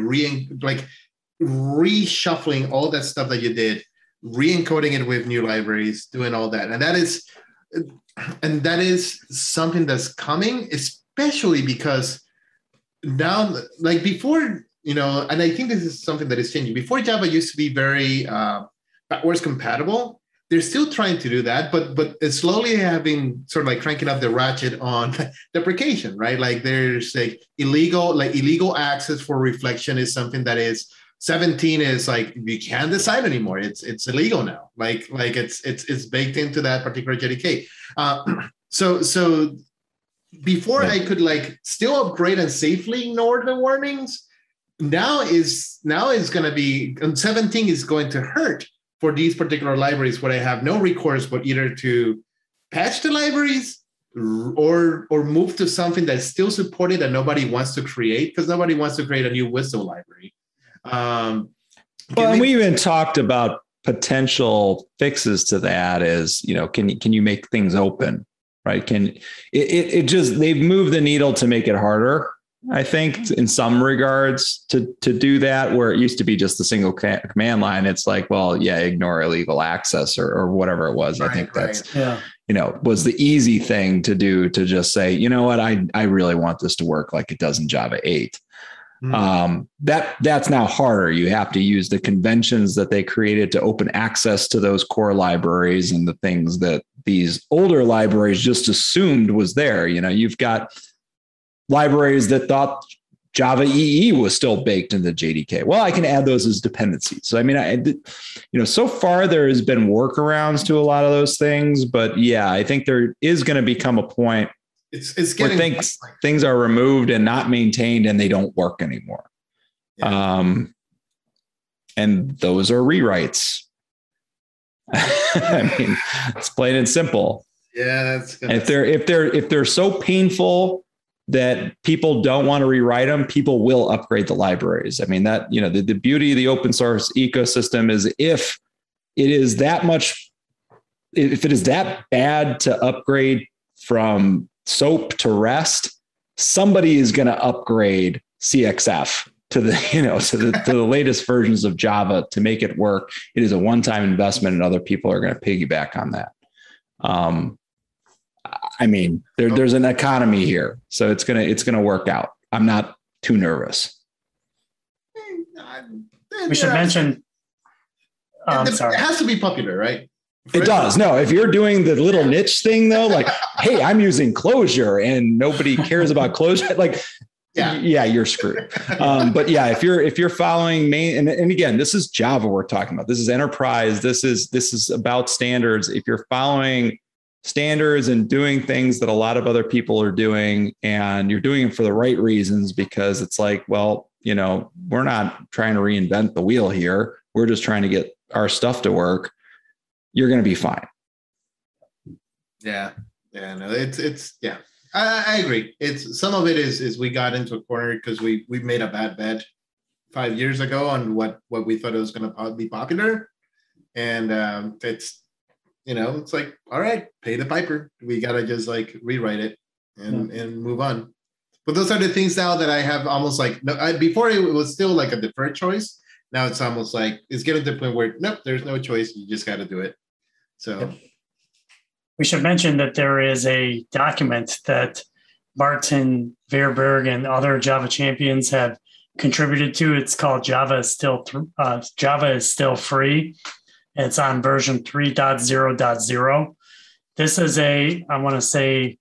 reshuffling all that stuff that you did, re-encoding it with new libraries, doing all that. And that is something that's coming, especially because now, like before, and I think this is something that is changing. Before, Java used to be very backwards compatible. They're still trying to do that, but it's slowly having sort of like cranking up the ratchet on deprecation, right? Like there's illegal access for reflection is something that is 17 is like, you can't decide anymore. It's illegal now. Like it's baked into that particular JDK. So before I could like still upgrade and safely ignore the warnings. Now is going to be, and 17 is going to hurt for these particular libraries where I have no recourse, but either to patch the libraries or move to something that's still supported and nobody wants to create because nobody wants to create a new WSDL library. We even talked about potential fixes to that is, can you make things open, right? They've moved the needle to make it harder, I think, in some regards to do that, where it used to be just the single command line. It's like, well, yeah, ignore illegal access or whatever it was. Right, I think that's, was the easy thing to do, to just say, you know what, I really want this to work like it does in Java 8. Mm-hmm. That's now harder. You have to use the conventions that they created to open access to those core libraries and the things that these older libraries just assumed was there. You've got libraries that thought Java EE was still baked into JDK. Well, I can add those as dependencies. So, I mean, so far there has been workarounds to a lot of those things, but yeah, I think there is going to become a point things are removed and not maintained and they don't work anymore. Yeah. And those are rewrites. I mean, it's plain and simple. Yeah. If they're so painful that people don't want to rewrite them, people will upgrade the libraries. I mean, that, the beauty of the open source ecosystem is if it is that bad to upgrade from SOAP to REST, somebody is going to upgrade CXF to the latest versions of Java to make it work. It is a one-time investment, and other people are going to piggyback on that. There's an economy here, so it's gonna work out. I'm not too nervous. We should mention. It has to be popular, right? It does. No, if you're doing the little niche thing though, like, hey, I'm using Clojure and nobody cares about Clojure, like, yeah, you're screwed. But yeah, if you're following main, and again, this is Java we're talking about. This is enterprise. This is about standards. If you're following standards and doing things that a lot of other people are doing, and you're doing it for the right reasons, because it's like, well, you know, we're not trying to reinvent the wheel here. We're just trying to get our stuff to work. You're going to be fine. Yeah. Yeah. No, it's yeah, I agree. It's, some of it is we got into a corner because we made a bad bet 5 years ago on what we thought it was going to be popular. And it's, you know, it's like, all right, pay the piper. We got to just like rewrite it and move on. But those are the things now that I have almost like, no, before it was still like a deferred choice. Now it's almost like it's getting to the point where, nope, there's no choice. You just got to do it. So we should mention that there is a document that Martin Verberg and other Java champions have contributed to. It's called Java is Still Free. It's on version 3.0.0. This is a, I want to say,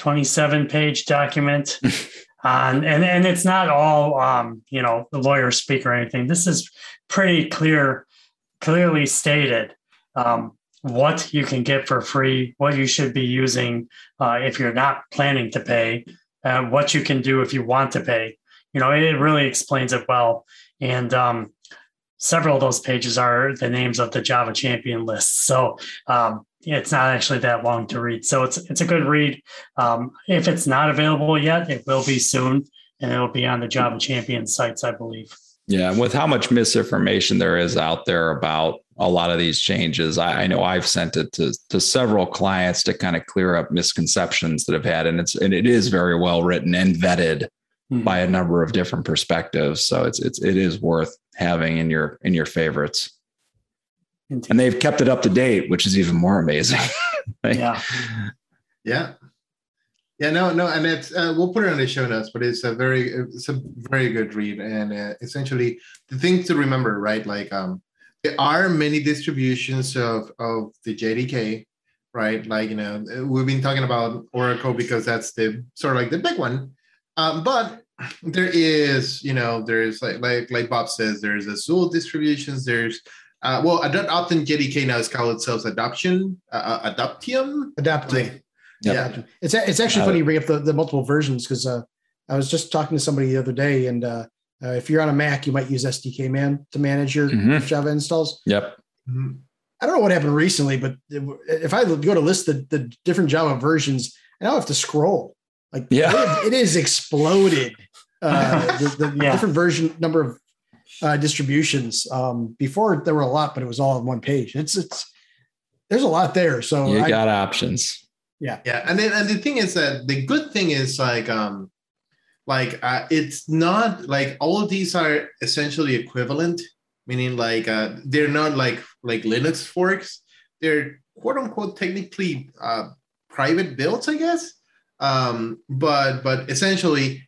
27-page document. And it's not all, you know, the lawyer speak or anything. This is pretty clearly stated what you can get for free, what you should be using if you're not planning to pay, what you can do if you want to pay. You know, it really explains it well. And several of those pages are the names of the Java champion lists. So it's not actually that long to read. So it's a good read. If it's not available yet, it will be soon, and it'll be on the Java Champion sites, I believe. Yeah, with how much misinformation there is out there about a lot of these changes, I know I've sent it to several clients to kind of clear up misconceptions that have had, and it is very well written and vetted by a number of different perspectives. So it is worth having in your favorites. Indeed. And they've kept it up to date, which is even more amazing. Yeah. No. And it's, we'll put it on the show notes, but it's a very good read. And essentially the thing to remember, right? Like there are many distributions of the JDK, right? Like, you know, we've been talking about Oracle because that's the sort of like the big one. But there is, you know, there's like Bob says, there's a Zulu distributions. There's, Adoptium JDK now is called itself Adoption, Adoptium. Adoptium. Yep. Yeah. It's actually funny you bring up the multiple versions, because I was just talking to somebody the other day, and if you're on a Mac, you might use SDK Man to manage your Java installs. Yep. I don't know what happened recently, but if I go to list the different Java versions, and I'll have to scroll. Like, it is exploded. The different version number of distributions. Before there were a lot, but it was all on one page. It's there's a lot there. So you got options. Yeah. Yeah. And the thing is that the good thing is it's not like all of these are essentially equivalent, meaning they're not like Linux forks. They're quote unquote technically private builds, I guess. But essentially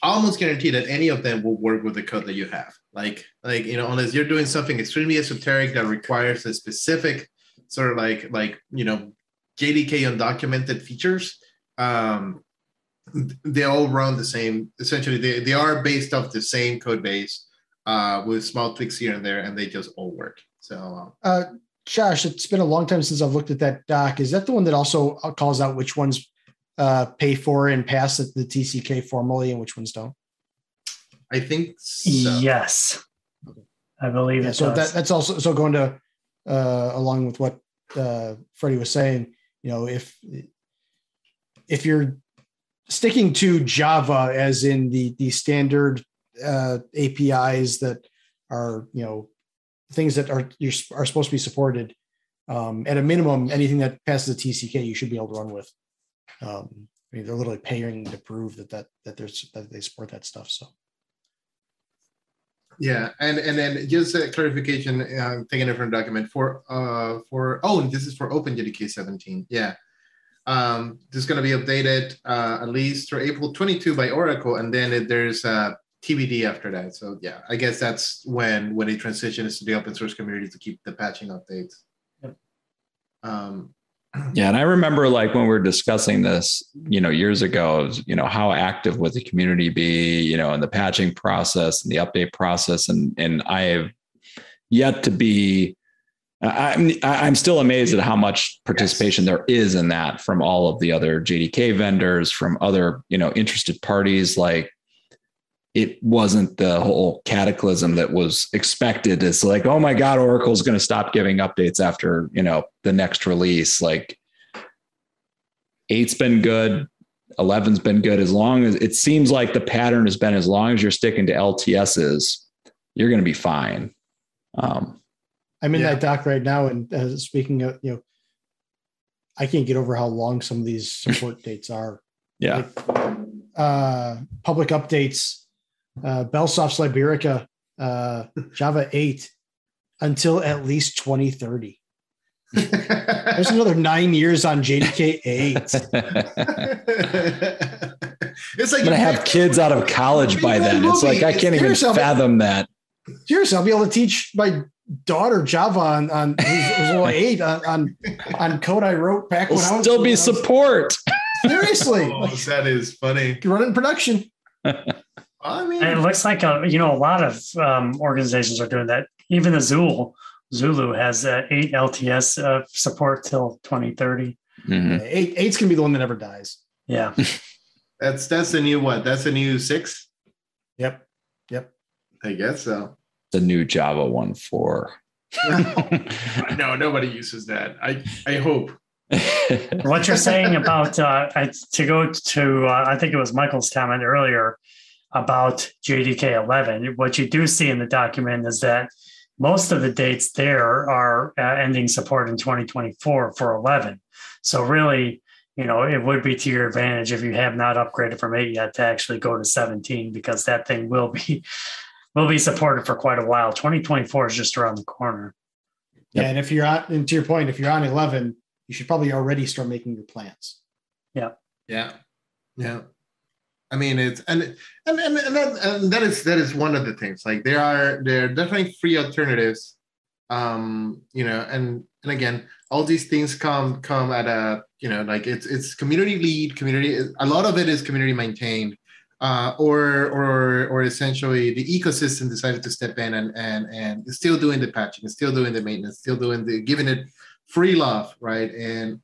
almost guarantee that any of them will work with the code that you have. Like, you know, unless you're doing something extremely esoteric that requires a specific sort of like, you know, JDK undocumented features, they all run the same. Essentially, they are based off the same code base with small tweaks here and there, and they just all work. So, Josh, it's been a long time since I've looked at that doc. Is that the one that also calls out which ones pay for and pass the TCK formally, and which ones don't? I think so. Yes. Okay. I believe it so does. That's also so going to along with what Freddie was saying, you know, if you're sticking to Java as in the standard APIs that are, you know, things that are supposed to be supported, at a minimum, anything that passes the TCK, you should be able to run with. I mean, they're literally paying to prove that they support that stuff. So, yeah, and then just a clarification, taking it from document this is for OpenJDK 17. Yeah, this is going to be updated at least through April 22 by Oracle, and then there's TBD after that. So yeah, I guess that's when it transitions to the open source community to keep the patching updates. Yep. Yeah. And I remember like when we were discussing this, you know, years ago, it was, you know, how active would the community be, you know, in the patching process and the update process. And I have yet to be I'm still amazed at how much participation there is in that from all of the other JDK vendors, from other, you know, interested parties. Like, it wasn't the whole cataclysm that was expected. It's like, oh my God, Oracle's going to stop giving updates after, you know, the next release. Like, 8's been good. 11's been good. As long as it seems like the pattern has been, as long as you're sticking to LTSs, you're going to be fine. I'm in that doc right now. And speaking of, you know, I can't get over how long some of these support dates are. Yeah. Like, public updates, Bellsoft's Liberica, Java 8 until at least 2030. There's another 9 years on JDK 8. It's like, I'm going to have kids out of college by then. It's like, I can't even fathom that. Seriously, I'll be able to teach my daughter Java on who's 8 on code I wrote back when I was still be support. Seriously, that is funny. Run in production. I mean, and it looks like a lot of organizations are doing that. Even the Zulu has 8 LTS support till 2030. Mm-hmm. 8's gonna be the one that never dies. Yeah, that's the new what? That's the new 6. Yep. I guess so. The new Java 1.4. No, nobody uses that. I hope. What you're saying about I think it was Michael's comment earlier about JDK 11. What you do see in the document is that most of the dates there are ending support in 2024 for 11. So really, you know, it would be to your advantage if you have not upgraded from 8 yet to actually go to 17, because that thing will be supported for quite a while. 2024 is just around the corner. Yeah, and if you're on, and to your point, if you're on 11. You should probably already start making your plans. Yeah. I mean, it's and that is one of the things. Like there are definitely free alternatives. And again, all these things come at a, you know, like it's community lead, community. A lot of it is community maintained, or essentially the ecosystem decided to step in and is still doing the patching, is still doing the maintenance, still doing the giving it free love, right? And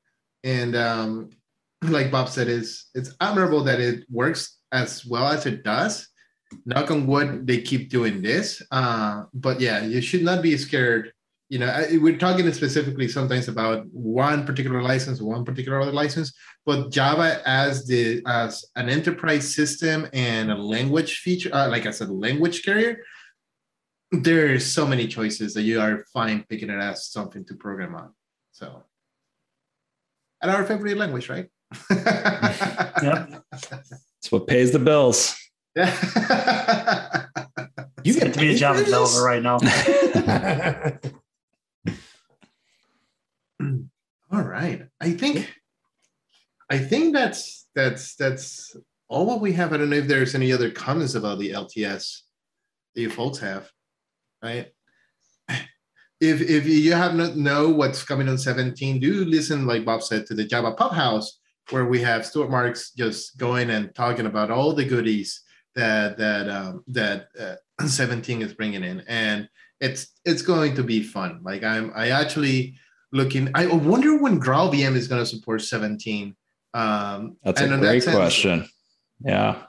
like Bob said, it's admirable that it works as well as it does. Knock on wood, they keep doing this. But yeah, you should not be scared. You know, we're talking specifically sometimes about one particular license, but Java as an enterprise system and a language feature, like I said, language carrier. There are so many choices that you are fine picking it as something to program on. So, and our favorite language, right? Yep. It's what pays the bills. Yeah. You get to be a Java developer right now. All right. I think that's all what we have. I don't know if there's any other comments about the LTS that you folks have, right? If you have not know what's coming on 17, do listen, like Bob said, to the Java Pub House, where we have Stuart Marks just going and talking about all the goodies that 17 is bringing in, and it's going to be fun. Like I actually looking. I wonder when GraalVM is going to support 17. That's a great question. Yeah,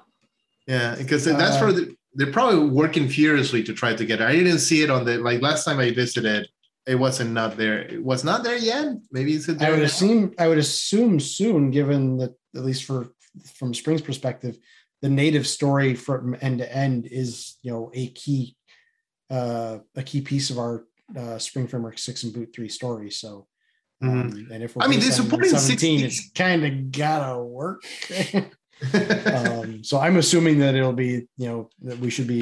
because that's for the. They're probably working furiously to try to get it. I didn't see it on the, like last time I visited, it wasn't not there. It was not there yet. Maybe it's there. I would assume soon, given that at least from Spring's perspective, the native story from end to end is, you know, a key piece of our Spring Framework 6 and Boot 3 story. So, and if we're they're supporting 17, 16. It's kind of gotta work. So I'm assuming that it'll be, you know, that we should be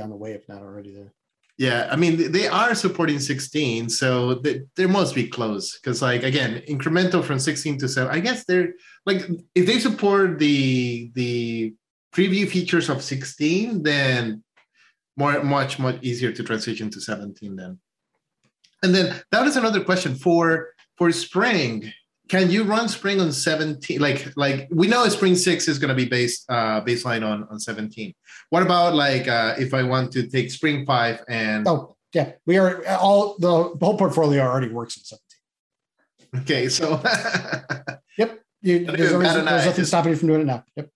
on the way, if not already there. Yeah, I mean, they are supporting 16, so they must be close. Because, like, again, incremental from 16 to 7, I guess they're, like, if they support the preview features of 16, then much easier to transition to 17 then. And then that is another question for Spring. Can you run Spring on 17? Like we know Spring 6 is going to be based baseline on 17. What about if I want to take Spring 5 and yeah, we are all, the whole portfolio already works in 17. Okay, so. Yep, there's nothing stopping you from doing it now. Yep.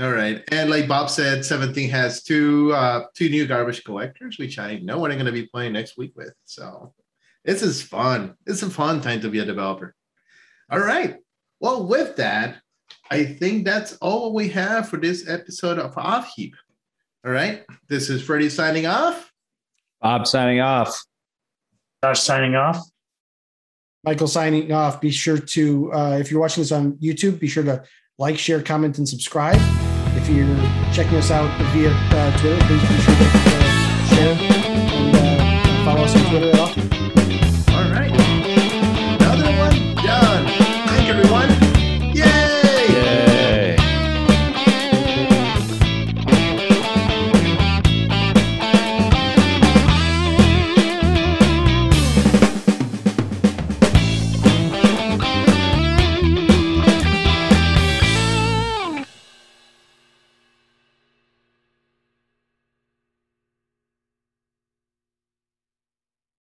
All right, and like Bob said, 17 has two new garbage collectors, which I know what I'm going to be playing next week with. So this is fun. It's a fun time to be a developer. All right. Well, with that, I think that's all we have for this episode of OffHeap. All right. This is Freddy signing off. Bob signing off. Josh signing off. Michael signing off. Be sure to, if you're watching this on YouTube, be sure to like, share, comment, and subscribe. If you're checking us out via Twitter, please be sure to share and follow us on Twitter at OffHeap.